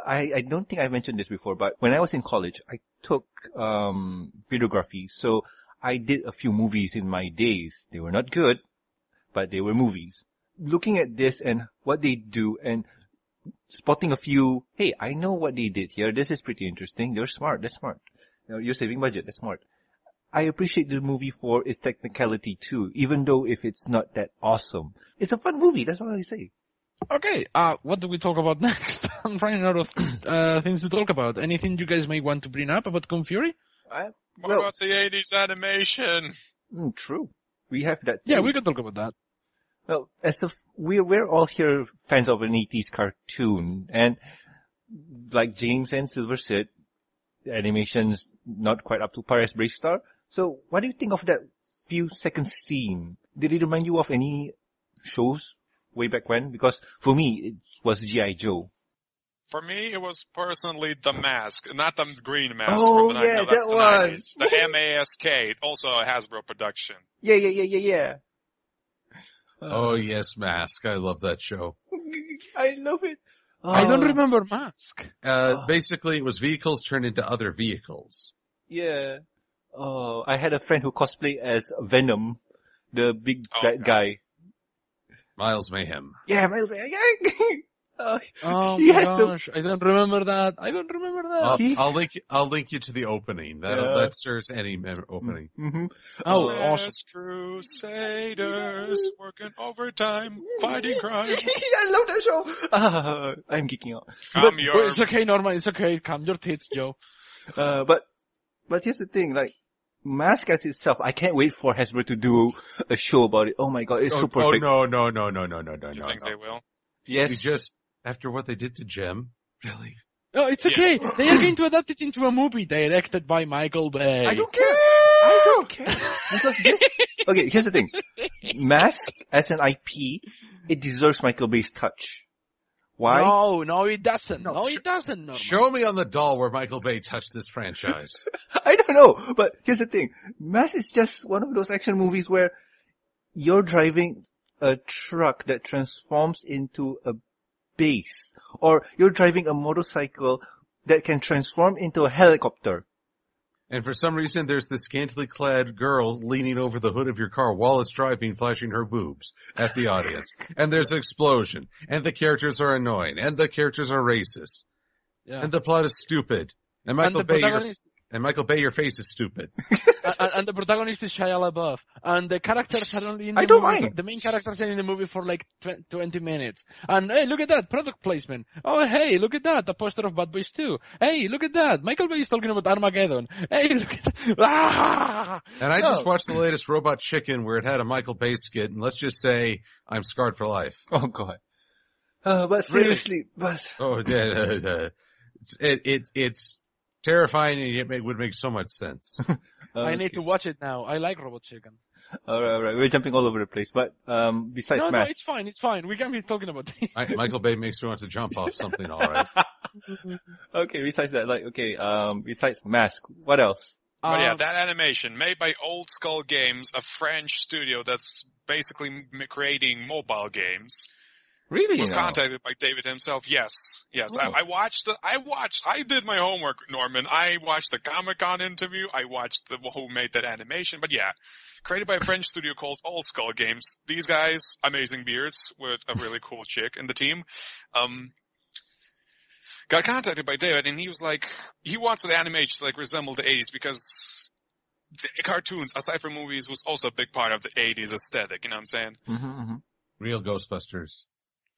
I, I don't think I mentioned this before, but when I was in college, I took um videography, so I did a few movies in my days. They were not good, but they were movies. Looking at this and what they do and spotting a few, hey, I know what they did here. This is pretty interesting. They're smart. That's smart. You're saving budget. That's smart. I appreciate the movie for its technicality too, even though if it's not that awesome. It's a fun movie. That's all I say. Okay. Uh, what do we talk about next? I'm running out of uh, things to talk about. Anything you guys may want to bring up about Kung Fury? I, what well, about the eighties animation? Mm, true. We have that too. Yeah, we can talk about that. Well, as of, we're, we're all here fans of an eighties cartoon, and like James and Silver said, the animation's not quite up to par as Bravestarr. So what do you think of that few second scene? Did it remind you of any shows way back when? Because for me, it was G I Joe. For me, it was personally The M A S K, not the green mask. Oh, from the yeah, no, that's that the one. nineties. The M A S K, also a Hasbro production. Yeah, yeah, yeah, yeah, yeah. Oh, yes, M A S K. I love that show. I love it. Uh, I don't remember M A S K. Uh, oh. Basically, it was vehicles turned into other vehicles. Yeah. Oh, I had a friend who cosplayed as Venom, the big oh, bad God. guy. Miles Mayhem. Yeah, Miles Mayhem. oh, oh my gosh. To... I don't remember that. I don't remember that. Uh, he... I'll link I'll link you to the opening. That'll, yeah. That stirs any mem- opening. Mm-hmm. Oh, awesome. Crusaders working overtime, fighting crime. I love that show. Uh, I'm geeking out. Calm but, your... but it's okay, Norman. It's okay. Calm your tits, Joe. Uh, but, but here's the thing, like, M A S K as itself, I can't wait for Hasbro to do a show about it. Oh my god, it's oh, so perfect. Oh no, no, no, no, no, no, no, you no. You think no. they will? Yes. You just, after what they did to Gem, really? Oh, it's okay. Yeah. They are going to adapt it into a movie directed by Michael Bay. I don't care. I don't care. Because this, okay, here's the thing. M A S K as an I P, it deserves Michael Bay's touch. Why? No, no, it doesn't. No, no sh- it doesn't. No. Show me on the doll where Michael Bay touched this franchise. I don't know, but here's the thing. M A S K is just one of those action movies where you're driving a truck that transforms into a base, or you're driving a motorcycle that can transform into a helicopter. And for some reason, there's this scantily clad girl leaning over the hood of your car while it's driving, flashing her boobs at the audience. And there's an explosion. And the characters are annoying. And the characters are racist. Yeah. And the plot is stupid. And Michael and Bay, protagonist... your, and Michael Bay, your face is stupid. and, and the protagonist is Shia LaBeouf. And the characters are only in the I don't movie. Mind. The main characters are in the movie for like twenty minutes. And hey, look at that product placement. Oh, hey, look at that, the poster of Bad Boys two. Hey, look at that, Michael Bay is talking about Armageddon. Hey, look at that. Ah! And I no. just watched the latest Robot Chicken where it had a Michael Bay skit, and let's just say I'm scarred for life. Oh god. Uh, but seriously, really? but oh, yeah, yeah. it it it's terrifying, and yet it would make so much sense. Um, I need to watch it now. I like Robot Chicken. Alright, alright. We're jumping all over the place, but, um, besides No, mass... no, it's fine, it's fine. We can't be talking about this. I, Michael Bay makes me want to jump off something, alright. Okay, besides that, like, okay, um, besides M A S K, what else? But um, yeah, that animation, made by Old Skull Games, a French studio that's basically creating mobile games. Really? Was no. contacted by David himself. Yes, yes. Oh. I, I watched. The, I watched. I did my homework, Norman. I watched the Comic-Con interview. I watched the who made that animation. But yeah, created by a French studio called Old Skull Games. These guys, amazing beards with a really cool chick in the team. Um, got contacted by David, and he was like, he wants an animation to like resemble the eighties because the cartoons, aside from movies, was also a big part of the eighties aesthetic. You know what I'm saying? Mm-hmm, mm-hmm. Real Ghostbusters.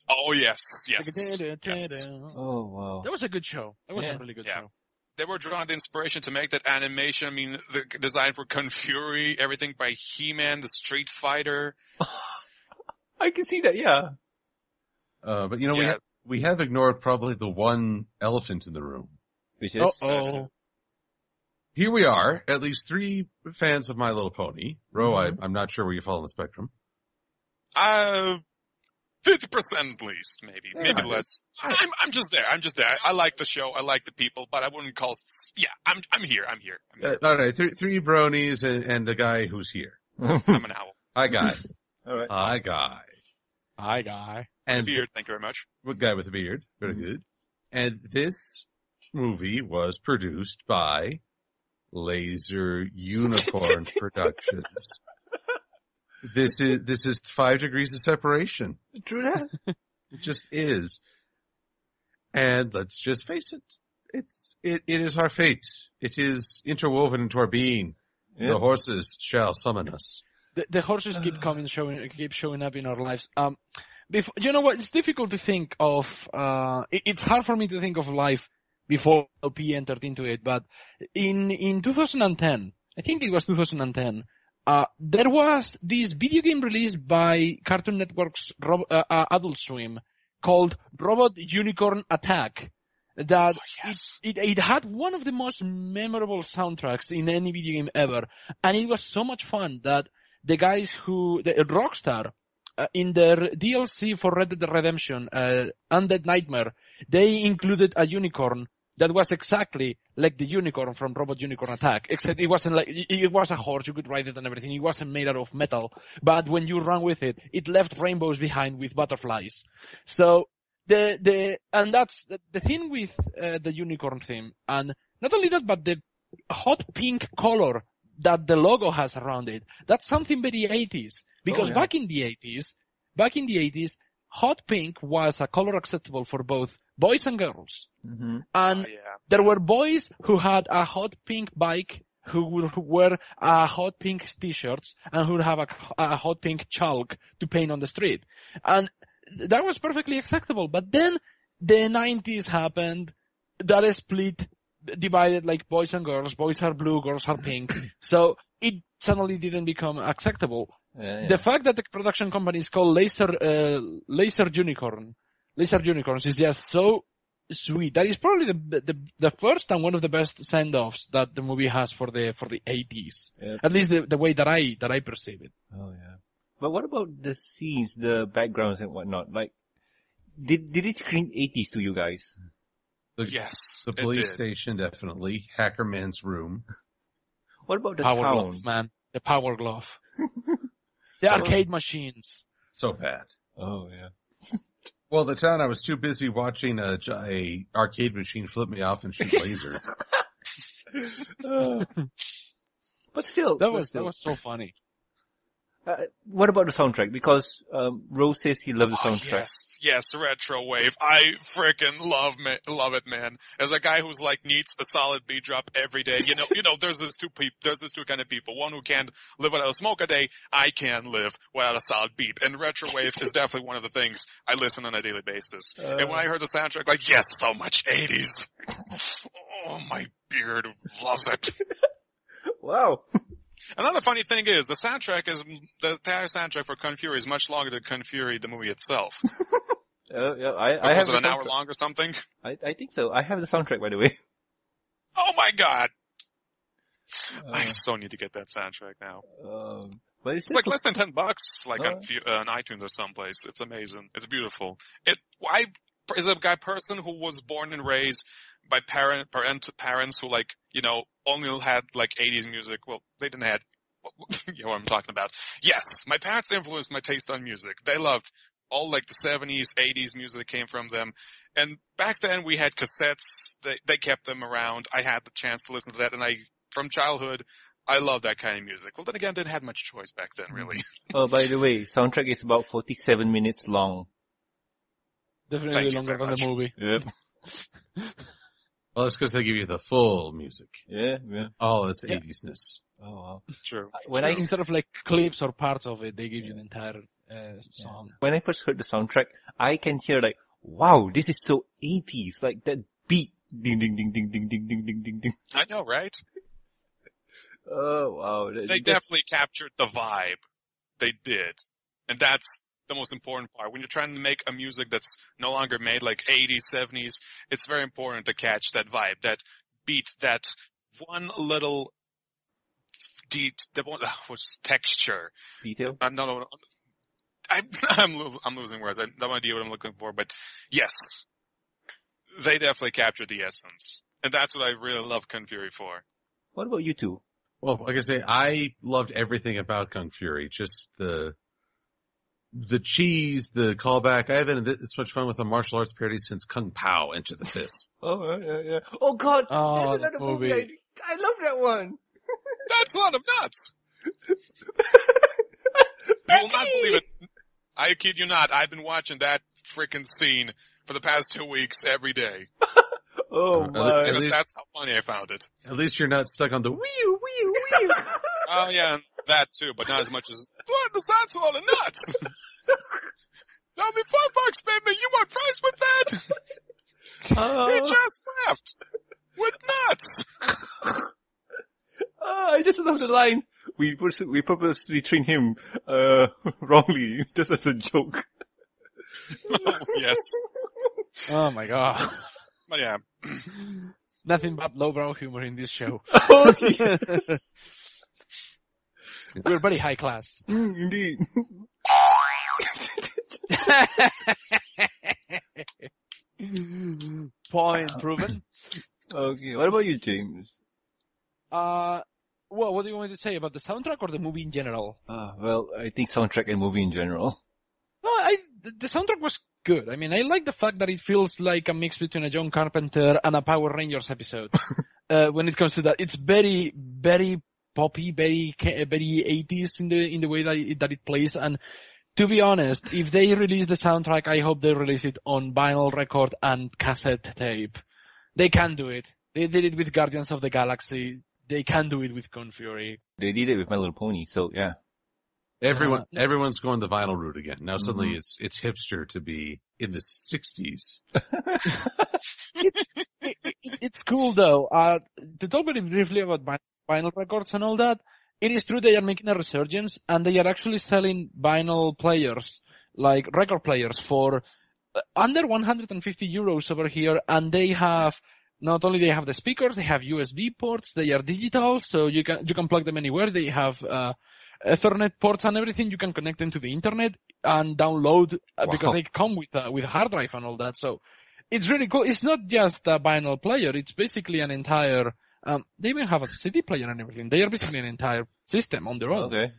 Oh yes, yes, yes. Oh wow, that was a good show. That was yeah. a really good yeah. show. they were drawn to the inspiration to make that animation. I mean, the design for Kung Fury, everything by He-Man, the Street Fighter. I can see that, yeah. Uh, but you know, yeah. we ha- we have ignored probably the one elephant in the room. Which is? Uh-oh. Here we are, at least three fans of My Little Pony. Ro, mm-hmm. I, I'm not sure where you fall on the spectrum. Uh... fifty percent at least, maybe. Yeah, maybe less. I'm I'm just there. I'm just there. I, I like the show. I like the people, but I wouldn't call... Yeah, I'm I'm here. I'm here. I'm here. Uh, all right. Three, three bronies and, and a guy who's here. I'm an owl. I guy. All right. I guy. I guy. And beard, thank you very much. What guy with a beard. Very mm-hmm. good. And this movie was produced by Laser Unicorn Productions. This is this is five degrees of separation. True that. It just is. And let's just face it. It's it, it is our fate. It is interwoven into our being. Yeah. The horses shall summon us. The, the horses keep coming, showing keep showing up in our lives. Um, before, you know what? It's difficult to think of. Uh, it, it's hard for me to think of life before L P entered into it. But in in twenty ten, I think it was twenty ten. Uh, there was this video game released by Cartoon Network's Rob- uh, uh, Adult Swim called Robot Unicorn Attack. That oh, yes. it, it, it had one of the most memorable soundtracks in any video game ever. And it was so much fun that the guys who, the uh, Rockstar, uh, in their D L C for Red Dead Redemption, uh, Undead Nightmare, they included a unicorn that was exactly like the unicorn from Robot Unicorn Attack, except it wasn't like, it was a horse, you could ride it and everything, it wasn't made out of metal, but when you ran with it, it left rainbows behind with butterflies. So, the, the, and that's the, the thing with uh, the unicorn theme, and not only that, but the hot pink color that the logo has around it, that's something very eighties, because oh, yeah. back in the eighties, back in the eighties, hot pink was a color acceptable for both boys and girls. Mm-hmm. And oh, yeah. there were boys who had a hot pink bike, who would wear uh, hot pink t-shirts, and who would have a, a hot pink chalk to paint on the street. And that was perfectly acceptable. But then the nineties happened, that split divided like boys and girls. Boys are blue, girls are pink. So it suddenly didn't become acceptable. Yeah, yeah. The fact that the production company is called Laser, uh, Laser Unicorn, Laser Unicorns is just so sweet. That is probably the, the the first and one of the best send-offs that the movie has for the for the eighties. Yep. At least the, the way that I that I perceive it. Oh yeah. But what about the scenes, the backgrounds and whatnot? Like, did did it scream eighties to you guys? The, yes, the police station definitely. Hackerman's room. What about the Power town? Glove, man, the Power Glove. The so arcade bad. machines. So bad. Oh yeah. Well, the town, I was too busy watching a, a arcade machine flip me off and shoot laser. uh, but still, that was still. that was so funny. Uh, what about the soundtrack? Because um, Rose says he loves oh, the soundtrack. Yes, yes, retro wave. I freaking love ma- love it, man. As a guy who's like needs a solid beat drop every day, you know, you know, there's those two people. There's those two kind of people. One who can't live without a smoke a day. I can live without a solid beat. And retro wave is definitely one of the things I listen on a daily basis. Uh, and when I heard the soundtrack, like, yes, so much eighties. Oh, my beard loves it. Wow. Another funny thing is, the soundtrack is, the entire soundtrack for Kung Fury is much longer than Kung Fury, the movie itself. uh, yeah, I, I was it an soundtrack. hour long or something? I, I think so. I have the soundtrack, by the way. Oh my god! Uh, I so need to get that soundtrack now. Um, but it's, it's like less than ten bucks, like uh, on, uh, on iTunes or someplace. It's amazing. It's beautiful. It, I, is a guy person who was born and raised by parent, parent, parents who like, you know, only had like eighties music. Well, they didn't have, you know what I'm talking about. Yes, my parents influenced my taste on music. They loved all like the seventies, eighties music that came from them. And back then we had cassettes. They, they kept them around. I had the chance to listen to that. And I, from childhood, I loved that kind of music. Well, then again, I didn't have much choice back then, really. Oh, by the way, soundtrack is about forty-seven minutes long. Definitely Thank longer than much. the movie. Yep. Well, it's because they give you the full music. Yeah, yeah. Oh, it's yeah. eighties-ness. Oh, wow. True. When True. I instead of like clips or parts of it, they give yeah. you the entire uh, song. When I first heard the soundtrack, I can hear like, wow, this is so eighties. Like that beat Ding, ding, ding, ding, ding, ding, ding, ding, ding, ding. I know, right? Oh, wow. They that's... definitely captured the vibe. They did. And that's the most important part. When you're trying to make a music that's no longer made like eighties, seventies, it's very important to catch that vibe, that beat, that one little de- the one, uh, what's texture. Detail? I'm not, I'm, I'm, I'm losing words. I have no idea what I'm looking for, but yes. They definitely captured the essence. And that's what I really love Kung Fury for. What about you two? Well, like I say, I loved everything about Kung Fury. Just the the cheese, the callback. I haven't had this much fun with a martial arts parody since Kung Pow, Enter the Fist. Oh, yeah, yeah. Oh, God. Oh, there's another movie. movie. I, I love that one. That's one of nuts. You will not believe it. I kid you not. I've been watching that freaking scene for the past two weeks every day. Oh, my. Least, that's how funny I found it. At least you're not stuck on the wee wee wee. Oh, yeah, that too, but not as much as, what, the that's all the nuts! Tell me, Fun Fox, baby, you want prize with that? Uh, he just left! With nuts! uh, I just love the line. We, we purposely trained him, uh, wrongly, just as a joke. Oh, yes. Oh, my God. But yeah. Nothing but lowbrow humor in this show. Oh, yes. We're very high class. Mm, indeed. Point proven. Okay. What about you, James? Uh, well, what do you want to say about the soundtrack or the movie in general? Uh, well, I think soundtrack and movie in general. No, I, the soundtrack was good. I mean, I like the fact that it feels like a mix between a John Carpenter and a Power Rangers episode. uh, when it comes to that, it's very, very poppy, very, very eighties in the, in the way that it, that it plays. And to be honest, if they release the soundtrack, I hope they release it on vinyl record and cassette tape. They can do it. They did it with Guardians of the Galaxy. They can do it with Kung Fury. They did it with My Little Pony, so yeah. Everyone, uh, everyone's going the vinyl route again. Now suddenly mm-hmm. it's, it's hipster to be in the sixties. it's, it, it, it's cool though. Uh, to talk very briefly about vinyl. vinyl records and all that, it is true they are making a resurgence and they are actually selling vinyl players, like record players, for under one hundred fifty euros over here, and they have, not only they have the speakers, they have U S B ports, they are digital, so you can, you can plug them anywhere, they have, uh, Ethernet ports and everything, you can connect them to the internet and download, uh, wow. because they come with, uh, with hard drive and all that, so it's really cool. It's not just a vinyl player, it's basically an entire, Um, they even have a C D player and everything. They are basically an entire system on their own. Okay.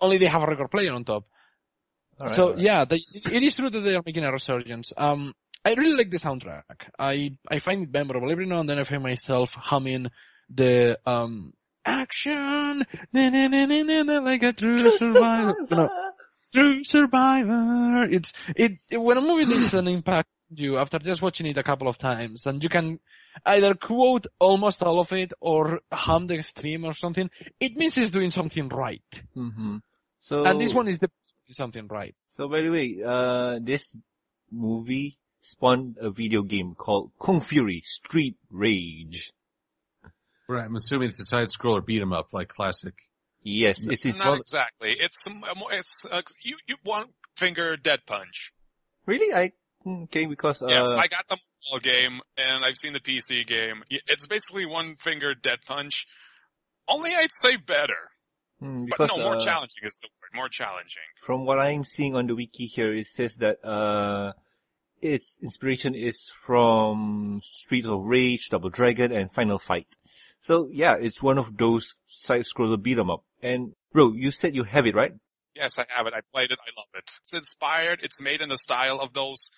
Only they have a record player on top. All right, so, right. yeah, they, it is true that they are making a resurgence. Um, I really like the soundtrack. I, I find it memorable. Every now and then I find myself humming the um, action, na, na, na, na, na, na, like a true, true survivor. survivor. No, true survivor. It's, it, it, when a movie leaves an impact on you after just watching it a couple of times, and you can either quote almost all of it or hum the theme or something, it means it's doing something right. Mm-hmm. So, and this one is the something right. So by the way, uh, this movie spawned a video game called Kung Fury Street Rage. Right, I'm assuming it's a side scroller beat 'em up like classic. Yes, it's not well, exactly. It's it's uh, you you one finger dead punch. Really, I. Okay, because, uh... Yes, I got the mobile game, and I've seen the P C game. It's basically one-finger dead punch. Only I'd say better. Mm, because, but no, more uh, challenging is the word. More challenging. From what I'm seeing on the wiki here, it says that, uh, its inspiration is from Street of Rage, Double Dragon, and Final Fight. So, yeah, it's one of those side-scroller beat-em-up. And, bro, you said you have it, right? Yes, I have it. I played it. I love it. It's inspired. It's made in the style of those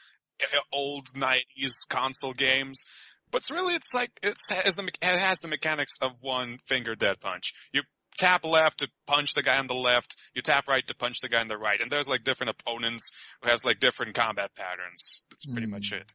old nineties console games, but really it's like it's has the, it has the mechanics of one finger dead punch. You tap left to punch the guy on the left, you tap right to punch the guy on the right, and there's like different opponents who has like different combat patterns. That's pretty mm. much it.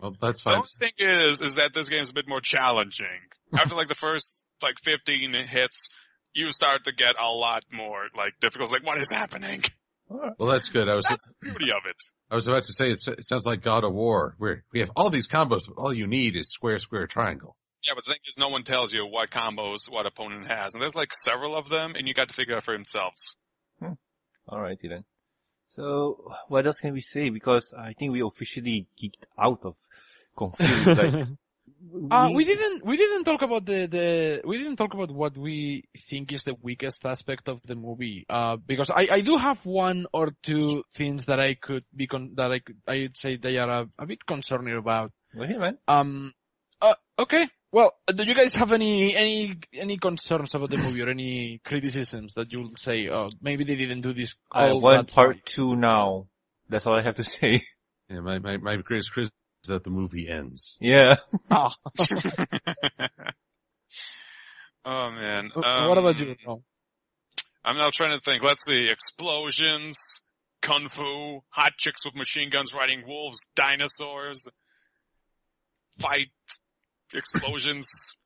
Well, that's fine. The only thing is, is that this game is a bit more challenging. After like the first like fifteen hits, you start to get a lot more like difficult. Like, what is happening? Well, that's good. I was that's the beauty of it. I was about to say it's, it sounds like God of War, where we have all these combos, but all you need is square, square, triangle. Yeah, but the thing is, no one tells you what combos what opponent has, and there's like several of them, and you got to figure out for themselves. Hmm. All righty then. So what else can we say? Because I think we officially geeked out of Kung Fury. Like, we... Uh, we didn't we didn't talk about the, the we didn't talk about what we think is the weakest aspect of the movie. Uh, because I, I do have one or two things that I could be con- that I could I'd say they are a, a bit concerned about. Really, man? Um. Uh, okay. Well, do you guys have any any any concerns about the movie or any criticisms that you'll say, oh, maybe they didn't do this? I want part two now. That's all I have to say. Yeah, my my, my greatest criticism is that the movie ends. Yeah. Oh, oh man. Um, what about you? Oh. I'm now trying to think. Let's see. Explosions, kung fu, hot chicks with machine guns riding wolves, dinosaurs, fight. Explosions.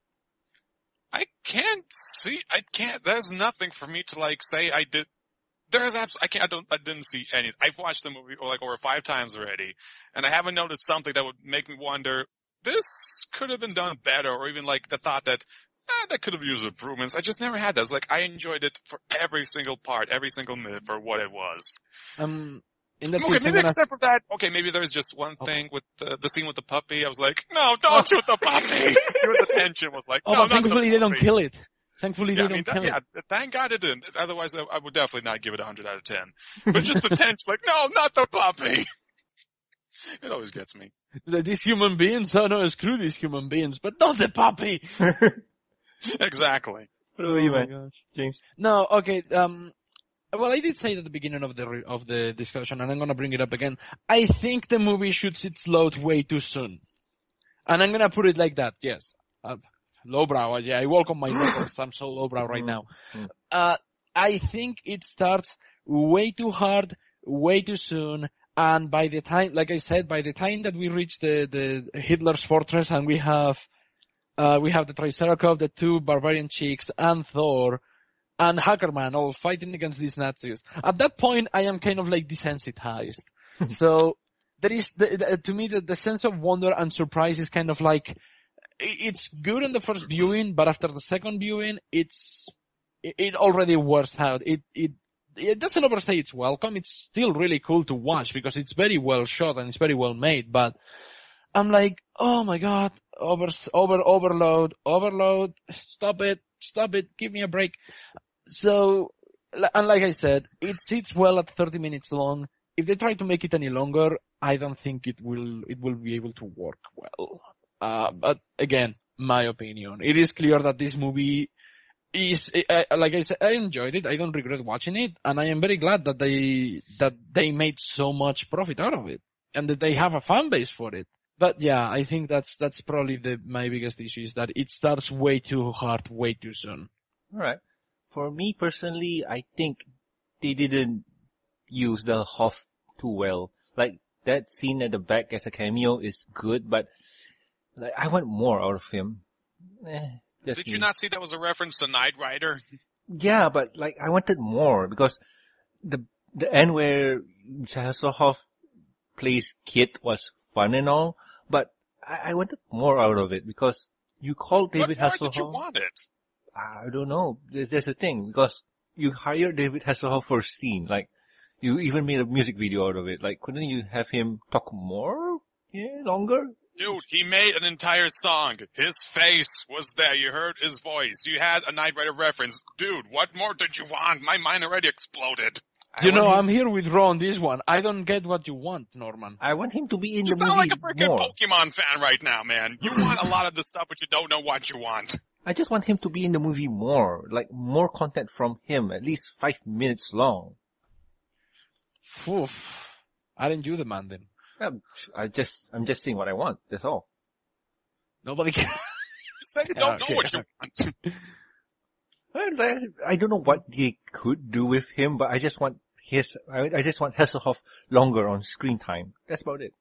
I can't see. I can't. There's nothing for me to like say. I did. There is. Abs- I can't. I don't. I didn't see any. I've watched the movie or like over five times already, and I haven't noticed something that would make me wonder. This could have been done better, or even like the thought that eh, that could have used improvements. I just never had those. Like I enjoyed it for every single part, every single minute for what it was. Um. In okay, case, maybe gonna... except for that. Okay, maybe there's just one oh. thing with the, the scene with the puppy. I was like, no, don't shoot the puppy. The tension was like, no, oh, not thankfully the they don't kill it. Thankfully yeah, they I mean, don't that, kill yeah, it. Yeah, thank God it didn't. Otherwise, I, I would definitely not give it a hundred out of ten. But just the tension, like, no, not the puppy. It always gets me. These human beings, oh no, screw these human beings, but not the puppy. Exactly. What about you, man? James? No, okay. Um. Well, I did say it at the beginning of the re- of the discussion, and I'm going to bring it up again. I think the movie shoots its load way too soon. And I'm going to put it like that, yes. Uh, lowbrow, yeah, I walk on my knuckles. I'm so lowbrow right now. Uh, I think it starts way too hard, way too soon, and by the time, like I said, by the time that we reach the, the Hitler's fortress and we have, uh, we have the Triceratops, the two barbarian chicks, and Thor, and Hackerman all fighting against these Nazis. At that point, I am kind of like desensitized. So there is, the, the, to me, the, the sense of wonder and surprise is kind of like, it's good in the first viewing, but after the second viewing, it's, it, it already wears out. It, it, it doesn't overstay its welcome. It's still really cool to watch because it's very well shot and it's very well made, but I'm like, oh my God, over, over, overload, overload, stop it, stop it, give me a break. So, and like I said, it sits well at thirty minutes long. If they try to make it any longer, I don't think it will, it will be able to work well. Uh, but again, my opinion. It is clear that this movie is, uh, like I said, I enjoyed it. I don't regret watching it. And I am very glad that they, that they made so much profit out of it and that they have a fan base for it. But yeah, I think that's, that's probably the, my biggest issue is that it starts way too hard, way too soon. Alright. For me personally, I think they didn't use the Hoff too well. Like, that scene at the back as a cameo is good, but like, I want more out of him. Eh, Did me. you not see that was a reference to Knight Rider? Yeah, but like, I wanted more because the, the end where Hasselhoff plays Kit was fun and all, but I, I wanted more out of it because you called David Hasselhoff. But why did you want it? I don't know. There's, there's a thing because you hired David Hasselhoff for a scene. Like, you even made a music video out of it. Like, couldn't you have him talk more? Yeah, longer? Dude, he made an entire song. His face was there. You heard his voice. You had a Knight Rider reference. Dude, what more did you want? My mind already exploded. I you know, him... I'm here with Ron, this one. I don't get what you want, Norman. I want him to be in you the movie. You sound like a freaking more. Pokemon fan right now, man. You want a lot of the stuff, but you don't know what you want. I just want him to be in the movie more. Like, more content from him, at least five minutes long. Oof. I didn't do the man, then. Um, I just, I'm just saying what I want, that's all. Nobody can. Just say you don't know okay. what you want. I don't know what they could do with him, but I just want his, I just want Hasselhoff longer on screen time. That's about it.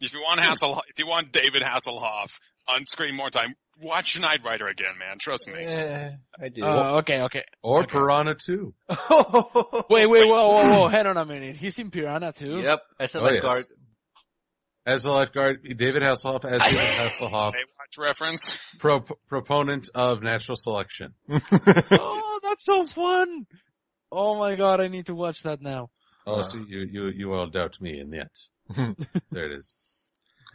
If you want Hasselhoff, if you want David Hasselhoff, on screen more time. Watch Knight Rider again, man. Trust me. Yeah, I do. Oh, okay, okay. Or okay. Piranha two. wait, wait, wait, whoa, whoa, whoa. Hang on a minute. He's in Piranha two? Yep. As a oh, lifeguard. Yes. As a lifeguard, David Hasselhoff as David Hasselhoff. Baywatch reference. Pro- proponent of natural selection. Oh, that's so fun. Oh my god, I need to watch that now. Oh, uh, so you, you, you all doubt me, and yet. There it is.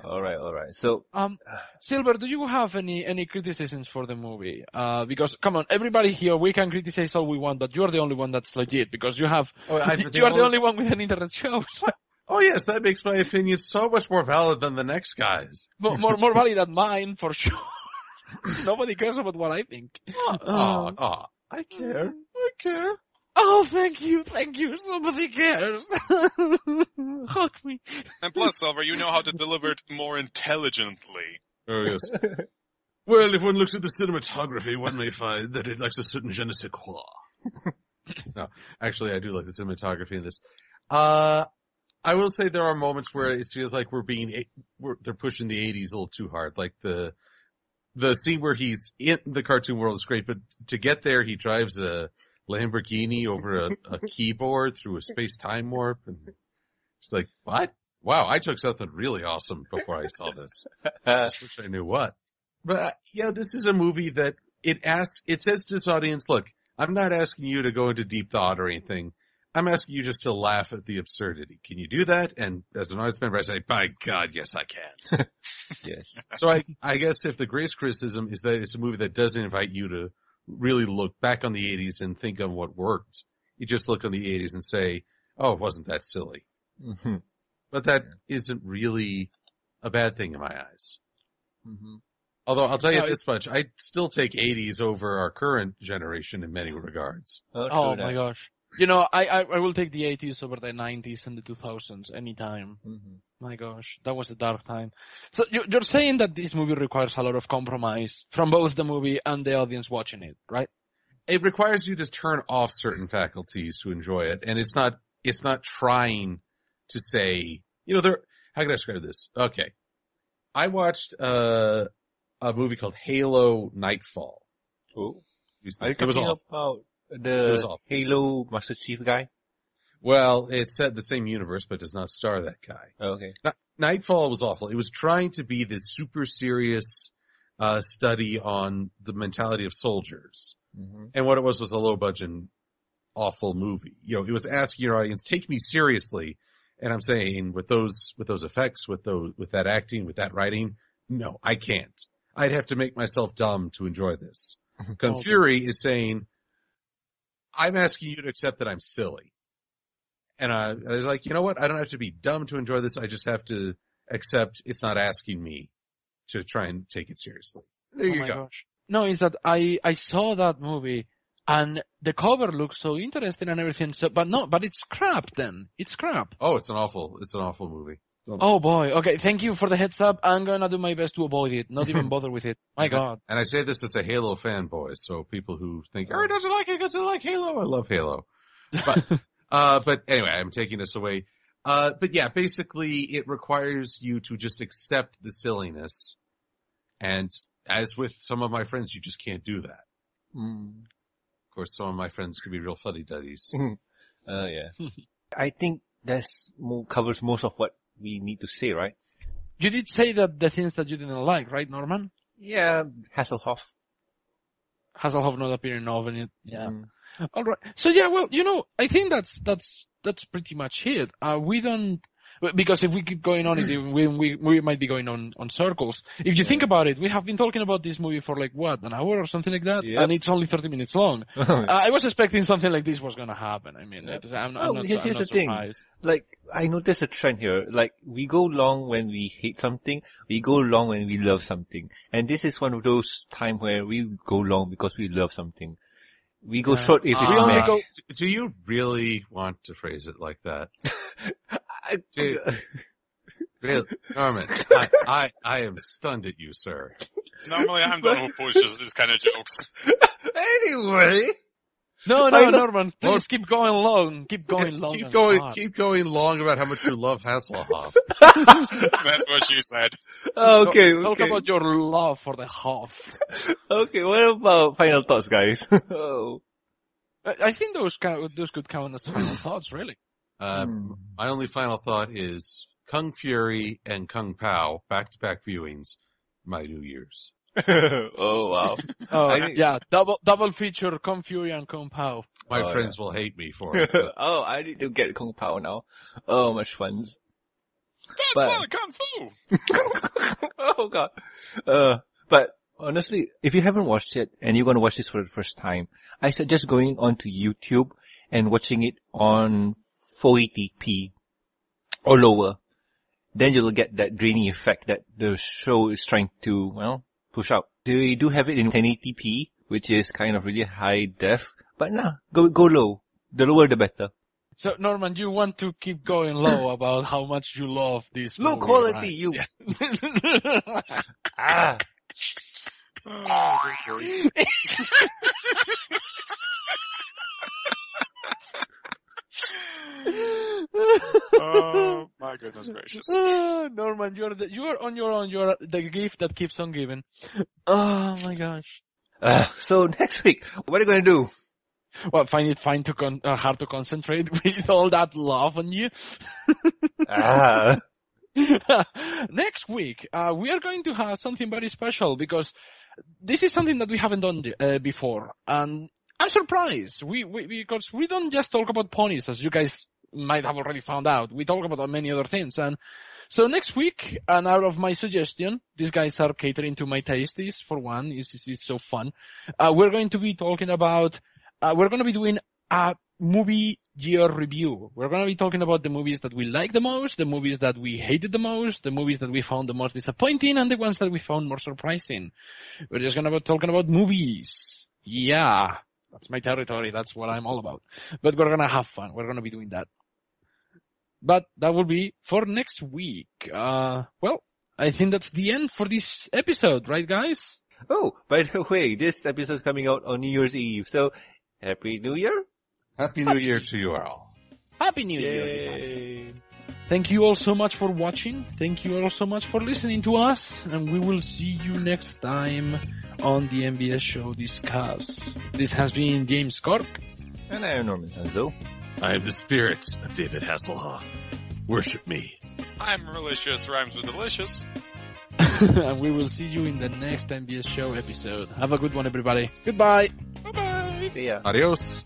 All right, all right. So, um, Silver, do you have any any criticisms for the movie? Uh, because come on, everybody here, we can criticize all we want, but you are the only one that's legit because you have oh, I, you are the only one with an internet show. Oh yes, that makes my opinion so much more valid than the next guy's. More more, more valid than mine for sure. Nobody cares about what I think. Oh, oh, oh, I care. I care. Oh, thank you, thank you. Somebody cares. Hug me. And plus, Silver, you know how to deliver it more intelligently. Oh, yes. Well, if one looks at the cinematography, one may find that it lacks a certain je ne sais quoi. No, actually, I do like the cinematography in this. Uh, I will say there are moments where it feels like we're being, we're, they're pushing the eighties a little too hard. Like the, the scene where he's in the cartoon world is great, but to get there, he drives a Lamborghini over a, a keyboard through a space-time warp. And it's like, what? Wow, I took something really awesome before I saw this. I just wish I knew what. But, yeah, this is a movie that it asks, it says to its audience, look, I'm not asking you to go into deep thought or anything. I'm asking you just to laugh at the absurdity. Can you do that? And as an audience member, I say, by God, yes, I can. Yes. So I, I guess if the greatest criticism is that it's a movie that doesn't invite you to really look back on the eighties and think of what worked. You just look on the eighties and say, oh, it wasn't that silly. Mm-hmm. But that yeah. isn't really a bad thing in my eyes. Mm-hmm. Although I'll tell you no, this much, I still take eighties over our current generation in many regards. Oh, oh my gosh. You know, I, I, I will take the eighties over the nineties and the two thousands anytime. Mm-hmm. My gosh, that was a dark time. So you, you're saying that this movie requires a lot of compromise from both the movie and the audience watching it, right? It requires you to turn off certain faculties to enjoy it, and it's not it's not trying to say, you know, there. How can I describe this? Okay, I watched uh, a movie called Halo Nightfall. Ooh, are you talking it was off. about the it was off. Halo Master Chief guy? Well, it's set the same universe, but does not star that guy. Oh, okay. Nightfall was awful. It was trying to be this super serious uh study on the mentality of soldiers. Mm-hmm. And what it was was a low-budget, awful movie. You know, it was asking your audience, take me seriously. And I'm saying, with those with those effects, with those with that acting, with that writing, no, I can't. I'd have to make myself dumb to enjoy this. Kung oh, Fury is saying, I'm asking you to accept that I'm silly. And I, I was like, you know what? I don't have to be dumb to enjoy this. I just have to accept it's not asking me to try and take it seriously. There oh you go. Gosh. No, it's that I, I saw that movie and the cover looks so interesting and everything. So, but no, but it's crap then. It's crap. Oh, it's an awful, it's an awful movie. Oh boy. Okay. Thank you for the heads up. I'm going to do my best to avoid it. Not even bother with it. My God. And I say this as a Halo fanboy. So people who think, oh, he doesn't like it because I like Halo. I love Halo. But. Uh, but anyway, I'm taking this away. Uh, but yeah, basically it requires you to just accept the silliness. And as with some of my friends, you just can't do that. Mm. Of course, some of my friends could be real fuddy-duddies. Oh, uh, yeah. I think that covers most of what we need to say, right? You did say that the things that you didn't like, right, Norman? Yeah, Hasselhoff. Hasselhoff not appearing in it. Yeah. Mm. All right. So yeah, well, you know, I think that's that's that's pretty much it. Uh, we don't because if we keep going on, we we we might be going on on circles. If you yeah. think about it, we have been talking about this movie for like what an hour or something like that, yep. and it's only thirty minutes long. uh, I was expecting something like this was gonna happen. I mean, yep. I'm, I'm oh, not. Here's I'm not the surprised. thing. Like I noticed a trend here. Like we go long when we hate something, we go long when we love something, and this is one of those times where we go long because we love something. We go uh, short if it's uh, go, do you really want to phrase it like that? I, do, really, Norman, I, I, I am stunned at you, sir. Normally I'm the one who pushes these kind of jokes. Anyway, No, no, Norman, please well, keep going long. Keep going yeah, long. Keep going, hard. keep going long about how much you love Hasselhoff. That's what you said. Okay, okay. Talk about your love for the Hoff. Okay, what about final thoughts, guys? Oh. I, I think those, kind of, those could count as final thoughts, really. Um, my only final thought is Kung Fury and Kung Pow, back-to-back viewings, my New Year's. Oh, wow. Oh, yeah, double double feature Kung Fury and Kung Pow. My oh, friends yeah. will hate me for it. But... oh, I need to get Kung Pow now. Oh, my friends. That's but... what Kung Fu! Oh, God. Uh, but honestly, if you haven't watched it and you're going to watch this for the first time, I suggest going onto YouTube and watching it on four eighty p or lower. Then you'll get that grainy effect that the show is trying to, well... push out. They do have it in ten eighty p, which is kind of really high def, but nah, go go low. The lower the better. So Norman, you want to keep going low about how much you love this low movie, quality, right? You. Yeah. Ah. Oh, oh my goodness gracious! Oh, Norman, you're the, you're on your own. You're the gift that keeps on giving. Oh my gosh! Uh, so next week, what are you going to do? Well, find it fine to con- uh, hard to concentrate with all that love on you. Ah. Next week, uh, we are going to have something very special because this is something that we haven't done uh, before, and. I'm surprised, we, we, because we don't just talk about ponies, as you guys might have already found out. We talk about many other things. And so next week, and out of my suggestion, these guys are catering to my tastes, for one, it's, it's, it's so fun. Uh, we're going to be talking about, uh, we're going to be doing a movie year review. We're going to be talking about the movies that we like the most, the movies that we hated the most, the movies that we found the most disappointing, and the ones that we found more surprising. We're just going to be talking about movies. Yeah. That's my territory. That's what I'm all about. But we're going to have fun. We're going to be doing that. But that will be for next week. Uh, well, I think that's the end for this episode, right, guys? Oh, by the way, this episode is coming out on New Year's Eve. So, Happy New Year. Happy, Happy New Year to you all. Happy New Yay. Year, guys. Thank you all so much for watching. Thank you all so much for listening to us. And we will see you next time on the M B S Show Discuss. This has been James Corck. And I am Norman Sanzo. I am the spirit of David Hasselhoff. Worship me. I'm Rolicious, rhymes with delicious. And we will see you in the next M B S Show episode. Have a good one, everybody. Goodbye. Bye-bye. See ya. Adios.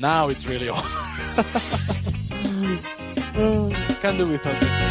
Now it's really off. Can't do without it.